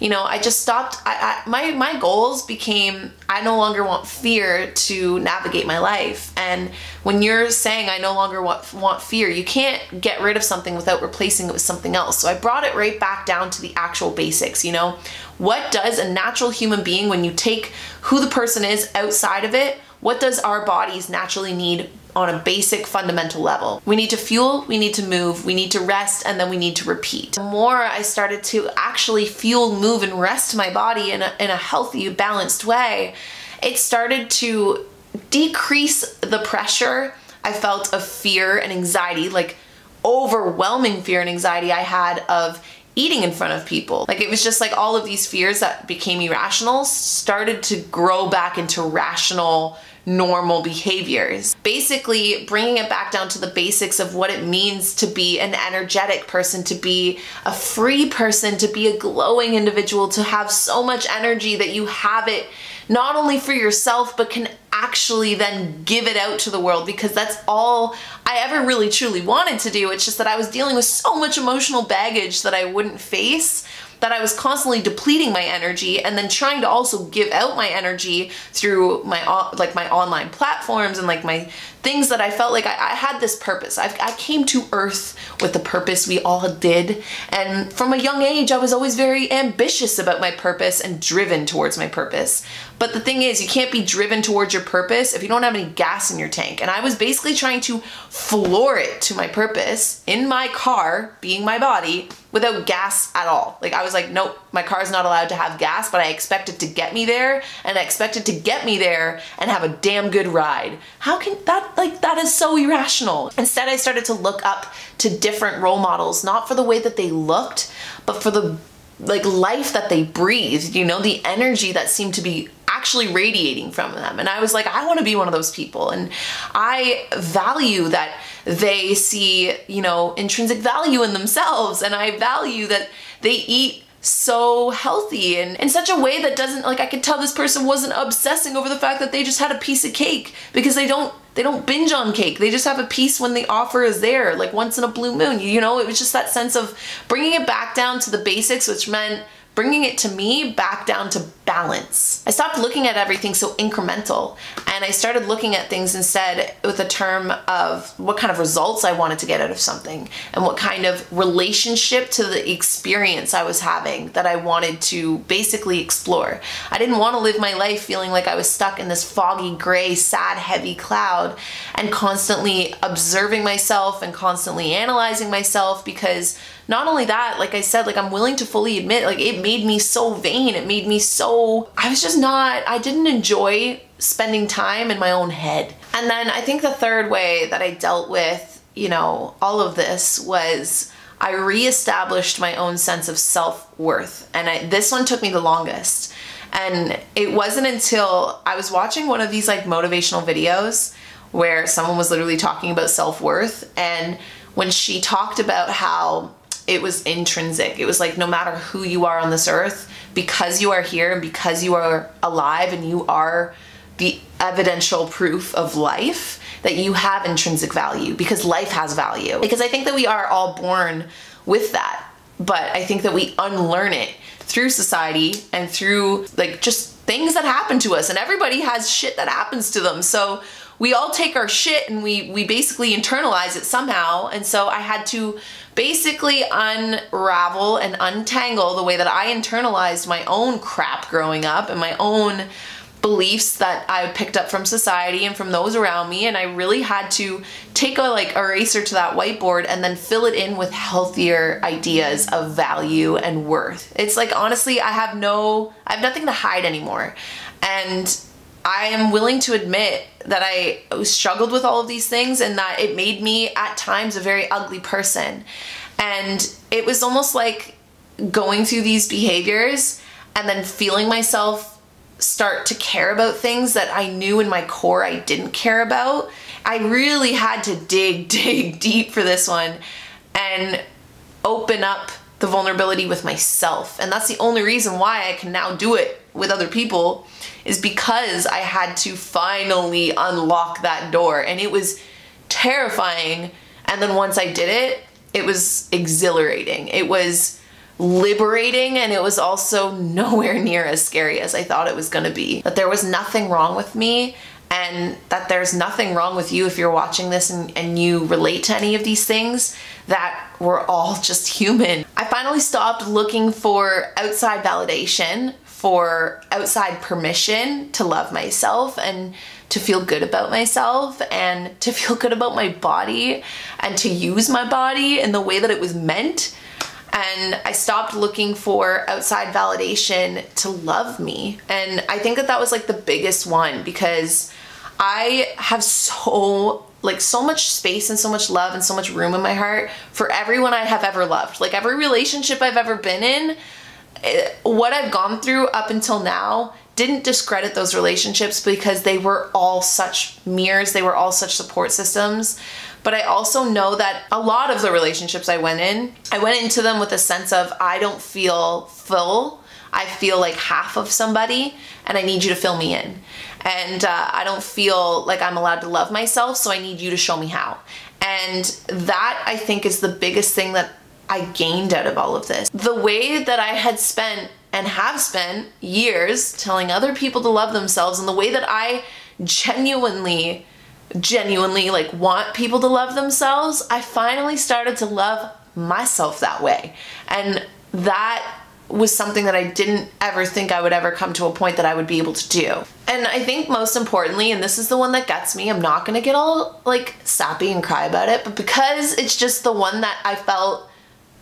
you know, I just stopped. I, I, my, my goals became, I no longer want fear to navigate my life. And when you're saying I no longer want, want fear, you can't get rid of something without replacing it with something else. So I brought it right back down to the actual basics, you know? What does a natural human being, when you take who the person is outside of it, what does our bodies naturally need on a basic fundamental level? We need to fuel, we need to move, we need to rest, and then we need to repeat. The more I started to actually fuel, move, and rest my body in a, in a healthy, balanced way, it started to decrease the pressure I felt of fear and anxiety, like overwhelming fear and anxiety I had of eating in front of people. Like it was just like all of these fears that became irrational started to grow back into rational, normal behaviors. Basically bringing it back down to the basics of what it means to be an energetic person, to be a free person, to be a glowing individual, to have so much energy that you have it not only for yourself, but can actually then give it out to the world, because that's all I ever really truly wanted to do. It's just that I was dealing with so much emotional baggage that I wouldn't face, that I was constantly depleting my energy and then trying to also give out my energy through my like my online platforms and like my things that I felt like I, I had this purpose. I've, I came to earth with the purpose, we all did. And from a young age, I was always very ambitious about my purpose and driven towards my purpose. But the thing is, you can't be driven towards your purpose if you don't have any gas in your tank. And I was basically trying to floor it to my purpose in my car, being my body, without gas at all. Like I was like, nope, my car's not allowed to have gas, but I expect it to get me there, and I expect it to get me there and have a damn good ride. How can that, like that is so irrational. Instead, I started to look up to different role models, not for the way that they looked, but for the like life that they breathed, you know, the energy that seemed to be actually radiating from them. And I was like, I want to be one of those people. And I value that they see, you know, intrinsic value in themselves. And I value that they eat so healthy and in such a way that doesn't, like I could tell this person wasn't obsessing over the fact that they just had a piece of cake, because they don't they don't binge on cake. They just have a piece when the offer is there, like once in a blue moon, you know? It was just that sense of bringing it back down to the basics, which meant bringing it to me back down to balance. I stopped looking at everything so incremental, and I started looking at things instead with a term of what kind of results I wanted to get out of something and what kind of relationship to the experience I was having that I wanted to basically explore. I didn't want to live my life feeling like I was stuck in this foggy, gray, sad, heavy cloud and constantly observing myself and constantly analyzing myself, because not only that, like I said, like I'm willing to fully admit, like it made me so vain. It made me so, I was just not, I didn't enjoy spending time in my own head. And then I think the third way that I dealt with, you know, all of this was I reestablished my own sense of self-worth. And I, this one took me the longest. And it wasn't until I was watching one of these like motivational videos where someone was literally talking about self-worth. And when she talked about how it was intrinsic. It was like, no matter who you are on this earth, because you are here and because you are alive and you are the evidential proof of life, that you have intrinsic value, because life has value. Because I think that we are all born with that But I think that we unlearn it through society and through like just things that happen to us, and everybody has shit that happens to them. So we all take our shit and we, we basically internalize it somehow. And so I had to basically unravel and untangle the way that I internalized my own crap growing up and my own beliefs that I picked up from society and from those around me. And I really had to take a like eraser to that whiteboard and then fill it in with healthier ideas of value and worth. It's like, honestly, I have no, I have nothing to hide anymore. And I am willing to admit that I struggled with all of these things and that it made me at times a very ugly person. And it was almost like going through these behaviors and then feeling myself start to care about things that I knew in my core I didn't care about. I really had to dig, dig deep for this one and open up the vulnerability with myself. And that's the only reason why I can now do it with other people, is because I had to finally unlock that door. And it was terrifying. And then once I did it, it was exhilarating. It was liberating, and it was also nowhere near as scary as I thought it was gonna be. That there was nothing wrong with me, and that there's nothing wrong with you if you're watching this and, and you relate to any of these things, that we're all just human. I finally stopped looking for outside validation, for outside permission to love myself and to feel good about myself and to feel good about my body and to use my body in the way that it was meant. And I stopped looking for outside validation to love me. And I think that that was like the biggest one, because I have so, like so much space and so much love and so much room in my heart for everyone I have ever loved. Like every relationship I've ever been in, it, what I've gone through up until now didn't discredit those relationships, because they were all such mirrors, they were all such support systems. But I also know that a lot of the relationships I went in, I went into them with a sense of, I don't feel full. I feel like half of somebody, and I need you to fill me in. And uh, I don't feel like I'm allowed to love myself, so I need you to show me how. And that, I think, is the biggest thing that I gained out of all of this. The way that I had spent and have spent years telling other people to love themselves, and the way that I genuinely genuinely like want people to love themselves, I finally started to love myself that way. And that was something that I didn't ever think I would ever come to a point that I would be able to do. And I think most importantly, and this is the one that gets me, I'm not gonna get all like sappy and cry about it, but because it's just the one that I felt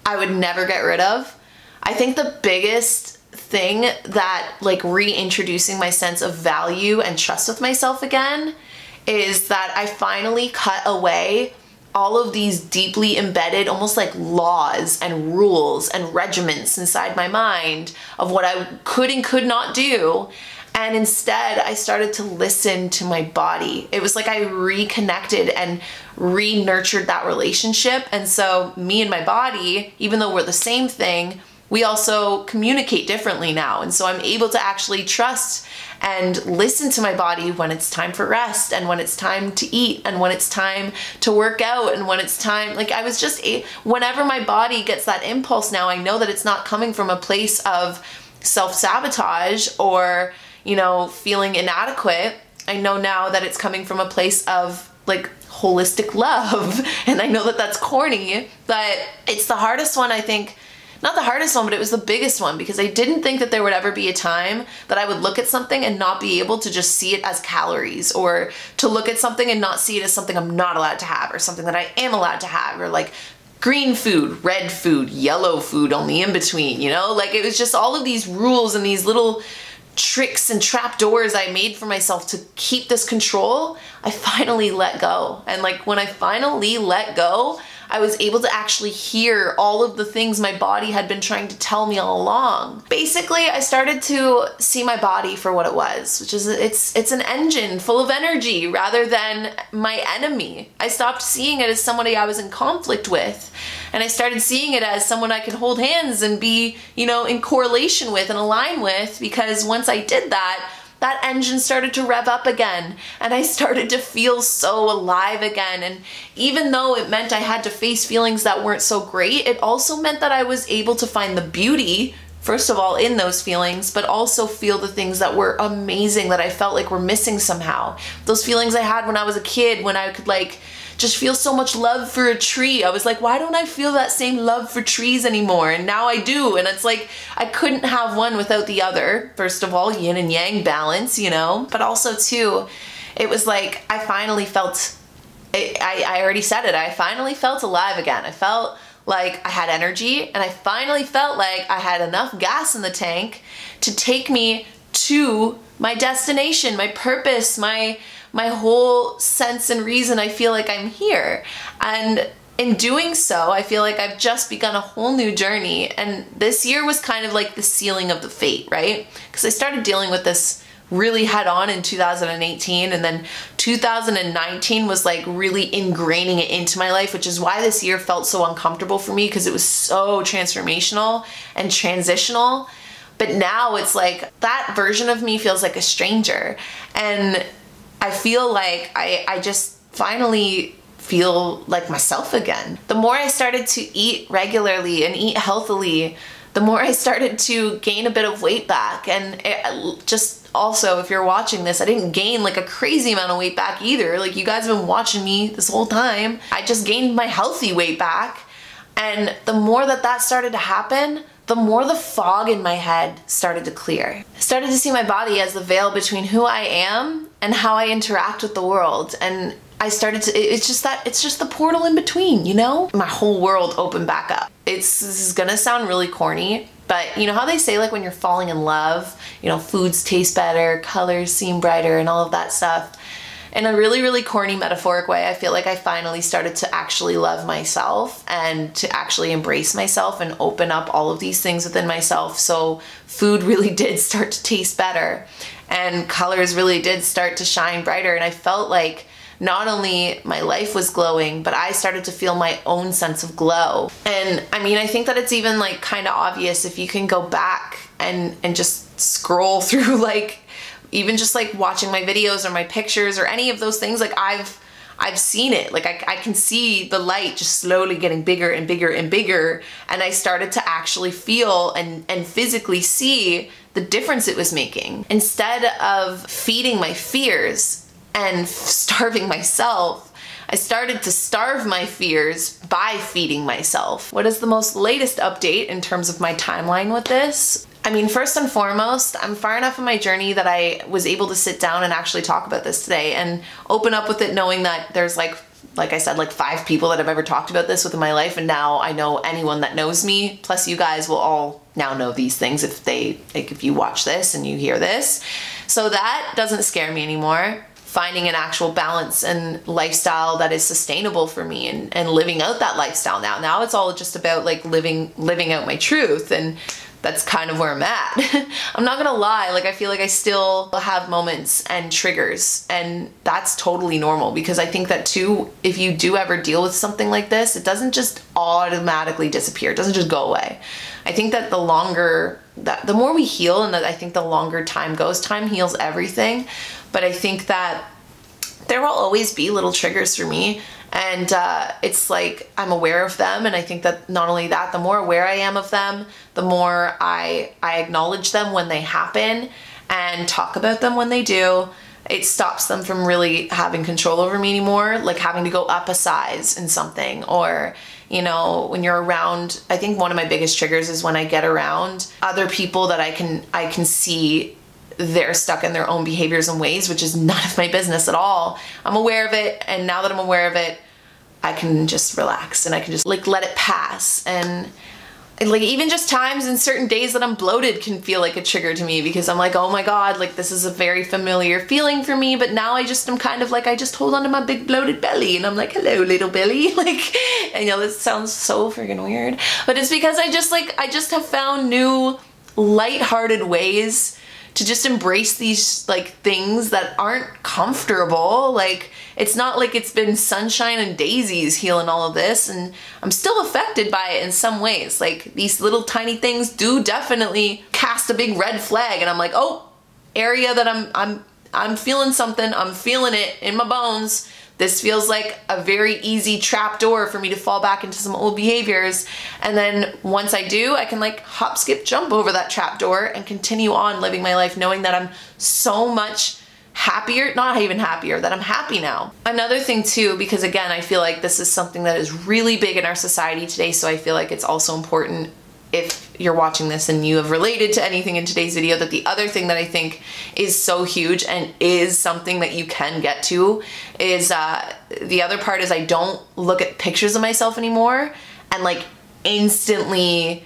I would never get rid of, I think the biggest thing that like reintroducing my sense of value and trust with myself again is that I finally cut away all of these deeply embedded, almost like laws and rules and regiments inside my mind of what I could and could not do. And instead, I started to listen to my body. It was like I reconnected and re-nurtured that relationship. And so me and my body, even though we're the same thing, we also communicate differently now. And so I'm able to actually trust and listen to my body when it's time for rest, and when it's time to eat, and when it's time to work out, and when it's time, like I was just, a, whenever my body gets that impulse now, I know that it's not coming from a place of self-sabotage or, you know, feeling inadequate. I know now that it's coming from a place of like holistic love. And I know that that's corny, but it's the hardest one, I think. Not the hardest one, but it was the biggest one, because I didn't think that there would ever be a time that I would look at something and not be able to just see it as calories, or to look at something and not see it as something I'm not allowed to have, or something that I am allowed to have, or like green food, red food, yellow food, only in between, you know? Like it was just all of these rules and these little tricks and trapdoors I made for myself to keep this control. I finally let go. And like when I finally let go, I was able to actually hear all of the things my body had been trying to tell me all along. Basically, I started to see my body for what it was, which is it's it's an engine full of energy rather than my enemy. I stopped seeing it as somebody I was in conflict with, and I started seeing it as someone I could hold hands and be, you know, in correlation with and align with, because once I did that, that engine started to rev up again, and I started to feel so alive again. And even though it meant I had to face feelings that weren't so great, it also meant that I was able to find the beauty, first of all, in those feelings, but also feel the things that were amazing that I felt like were missing somehow. Those feelings I had when I was a kid, when I could like just feel so much love for a tree. I was like, why don't I feel that same love for trees anymore? And now I do. And it's like, I couldn't have one without the other. First of all, yin and yang balance, you know? But also too, it was like, I finally felt, I, I already said it, I finally felt alive again. I felt like I had energy, and I finally felt like I had enough gas in the tank to take me to my destination, my purpose, my my whole sense and reason I feel like I'm here. And in doing so, I feel like I've just begun a whole new journey. And this year was kind of like the sealing of the fate, right? Because I started dealing with this really head on in two thousand eighteen, and then two thousand nineteen was like really ingraining it into my life, which is why this year felt so uncomfortable for me, because it was so transformational and transitional. But now it's like that version of me feels like a stranger, and I feel like I, I just finally feel like myself again. The more I started to eat regularly and eat healthily, the more I started to gain a bit of weight back. And it just also, if you're watching this, I didn't gain like a crazy amount of weight back either. Like, you guys have been watching me this whole time. I just gained my healthy weight back. And the more that that started to happen, the more the fog in my head started to clear. I started to see my body as the veil between who I am and how I interact with the world. And I started to, it's just that, it's just the portal in between, you know? My whole world opened back up. It's, this is gonna sound really corny, but you know how they say like when you're falling in love, you know, foods taste better, colors seem brighter, and all of that stuff. In a really, really corny, metaphoric way, I feel like I finally started to actually love myself and to actually embrace myself and open up all of these things within myself. So food really did start to taste better, and colors really did start to shine brighter. And I felt like not only my life was glowing, but I started to feel my own sense of glow. And I mean, I think that it's even like kind of obvious if you can go back and, and just scroll through like even just like watching my videos or my pictures or any of those things. Like I've I've seen it, like I, I can see the light just slowly getting bigger and bigger and bigger. And I started to actually feel and, and physically see the difference it was making. Instead of feeding my fears and starving myself, I started to starve my fears by feeding myself. What is the most latest update in terms of my timeline with this? I mean, first and foremost, I'm far enough in my journey that I was able to sit down and actually talk about this today and open up with it, knowing that there's like, like I said, like five people that I've ever talked about this with in my life. And now I know anyone that knows me, plus you guys will all now know these things if they, like if you watch this and you hear this. So that doesn't scare me anymore. Finding an actual balance and lifestyle that is sustainable for me, and, and living out that lifestyle now. Now it's all just about like living, living out my truth, and that's kind of where I'm at. I'm not gonna lie, like I feel like I still have moments and triggers, and that's totally normal, because I think that too, if you do ever deal with something like this, it doesn't just automatically disappear, it doesn't just go away. I think that the longer, that the more we heal, and that I think the longer time goes, time heals everything, but I think that there will always be little triggers for me. And uh, it's like, I'm aware of them. And I think that not only that, the more aware I am of them, the more I, I acknowledge them when they happen and talk about them when they do, it stops them from really having control over me anymore. Like having to go up a size in something, or, you know, when you're around, I think one of my biggest triggers is when I get around other people that I can, I can see they're stuck in their own behaviors and ways, which is none of my business at all. I'm aware of it, and now that I'm aware of it, I can just relax, and I can just like let it pass. And like even just times and certain days that I'm bloated can feel like a trigger to me, because I'm like, oh my god, like this is a very familiar feeling for me, but now I just am kind of like, I just hold on to my big bloated belly, and I'm like, hello little belly, like, and you know, this sounds so freaking weird, but it's because I just like, I just have found new lighthearted ways to just embrace these like things that aren't comfortable. Like it's not like it's been sunshine and daisies healing all of this, and I'm still affected by it in some ways. Like these little tiny things do definitely cast a big red flag, and I'm like, oh, area that I'm, I'm, I'm feeling something, I'm feeling it in my bones. This feels like a very easy trap door for me to fall back into some old behaviors. And then once I do, I can like hop, skip, jump over that trap door and continue on living my life knowing that I'm so much happier, not even happier, that I'm happy now. Another thing too, because again, I feel like this is something that is really big in our society today, so I feel like it's also important if you're watching this and you have related to anything in today's video, that the other thing that I think is so huge and is something that you can get to is uh, the other part is I don't look at pictures of myself anymore and like instantly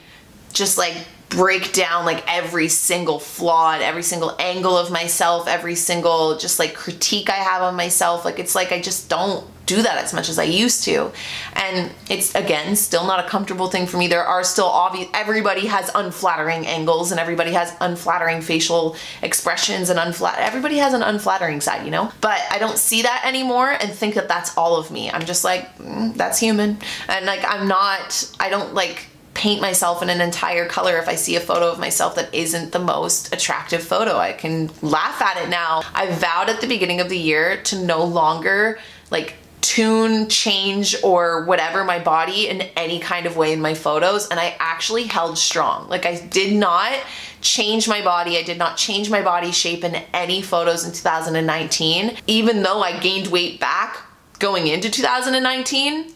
just like break down like every single flaw and every single angle of myself, every single just like critique I have on myself. Like it's like I just don't do that as much as I used to. And it's, again, still not a comfortable thing for me. There are still obvious, everybody has unflattering angles and everybody has unflattering facial expressions and unflat, everybody has an unflattering side, you know? But I don't see that anymore and think that that's all of me. I'm just like, mm, that's human. And like, I'm not, I don't like paint myself in an entire color if I see a photo of myself that isn't the most attractive photo. I can laugh at it now. I vowed at the beginning of the year to no longer like tune, change, or whatever my body in any kind of way in my photos, and I actually held strong. Like I did not change my body. I did not change my body shape in any photos in two thousand nineteen. Even though I gained weight back going into two thousand nineteen,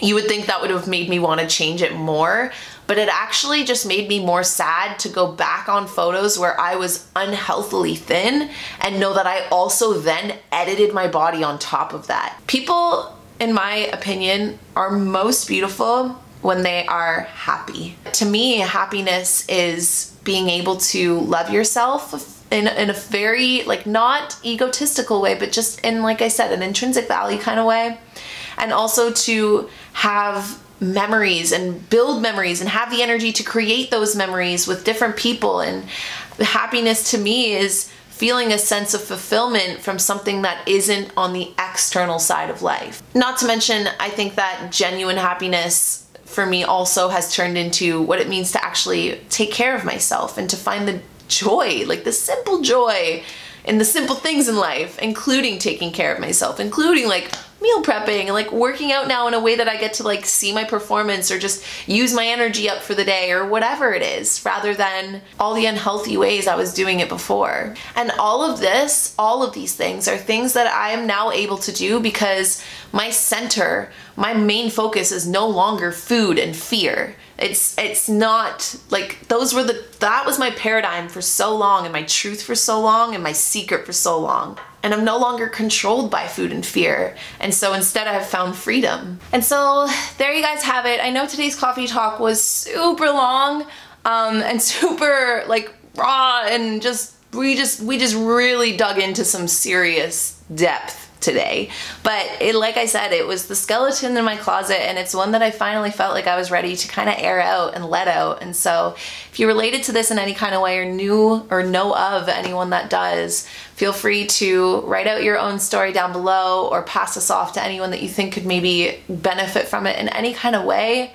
you would think that would have made me want to change it more, but it actually just made me more sad to go back on photos where I was unhealthily thin and know that I also then edited my body on top of that. People, in my opinion, are most beautiful when they are happy. To me, happiness is being able to love yourself, In, in a very, like, not egotistical way, but just in, like I said, an intrinsic value kind of way. And also to have memories and build memories and have the energy to create those memories with different people. And happiness to me is feeling a sense of fulfillment from something that isn't on the external side of life. Not to mention, I think that genuine happiness for me also has turned into what it means to actually take care of myself and to find the joy, like the simple joy and the simple things in life, including taking care of myself, including like meal prepping and like working out now in a way that I get to like see my performance or just use my energy up for the day or whatever it is, rather than all the unhealthy ways I was doing it before. And all of this, all of these things are things that I am now able to do because my center, my main focus is no longer food and fear. It's, it's not like those were the, that was my paradigm for so long and my truth for so long and my secret for so long. And I'm no longer controlled by food and fear. And so instead I have found freedom. And so there you guys have it. I know today's coffee talk was super long um, and super like raw and just, we just, we just really dug into some serious depth today. But it, like I said, it was the skeleton in my closet, and it's one that I finally felt like I was ready to kind of air out and let out. And so if you related to this in any kind of way or knew or know of anyone that does, feel free to write out your own story down below or pass this off to anyone that you think could maybe benefit from it in any kind of way.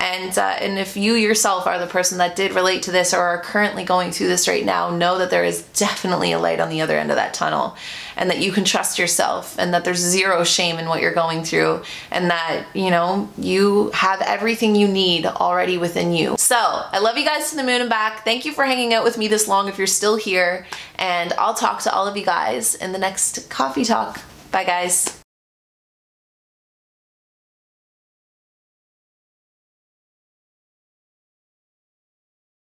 And, uh, and if you yourself are the person that did relate to this or are currently going through this right now, know that there is definitely a light on the other end of that tunnel, and that you can trust yourself, and that there's zero shame in what you're going through, and that, you know, you have everything you need already within you. So I love you guys to the moon and back. Thank you for hanging out with me this long if you're still here, and I'll talk to all of you guys in the next coffee talk. Bye guys.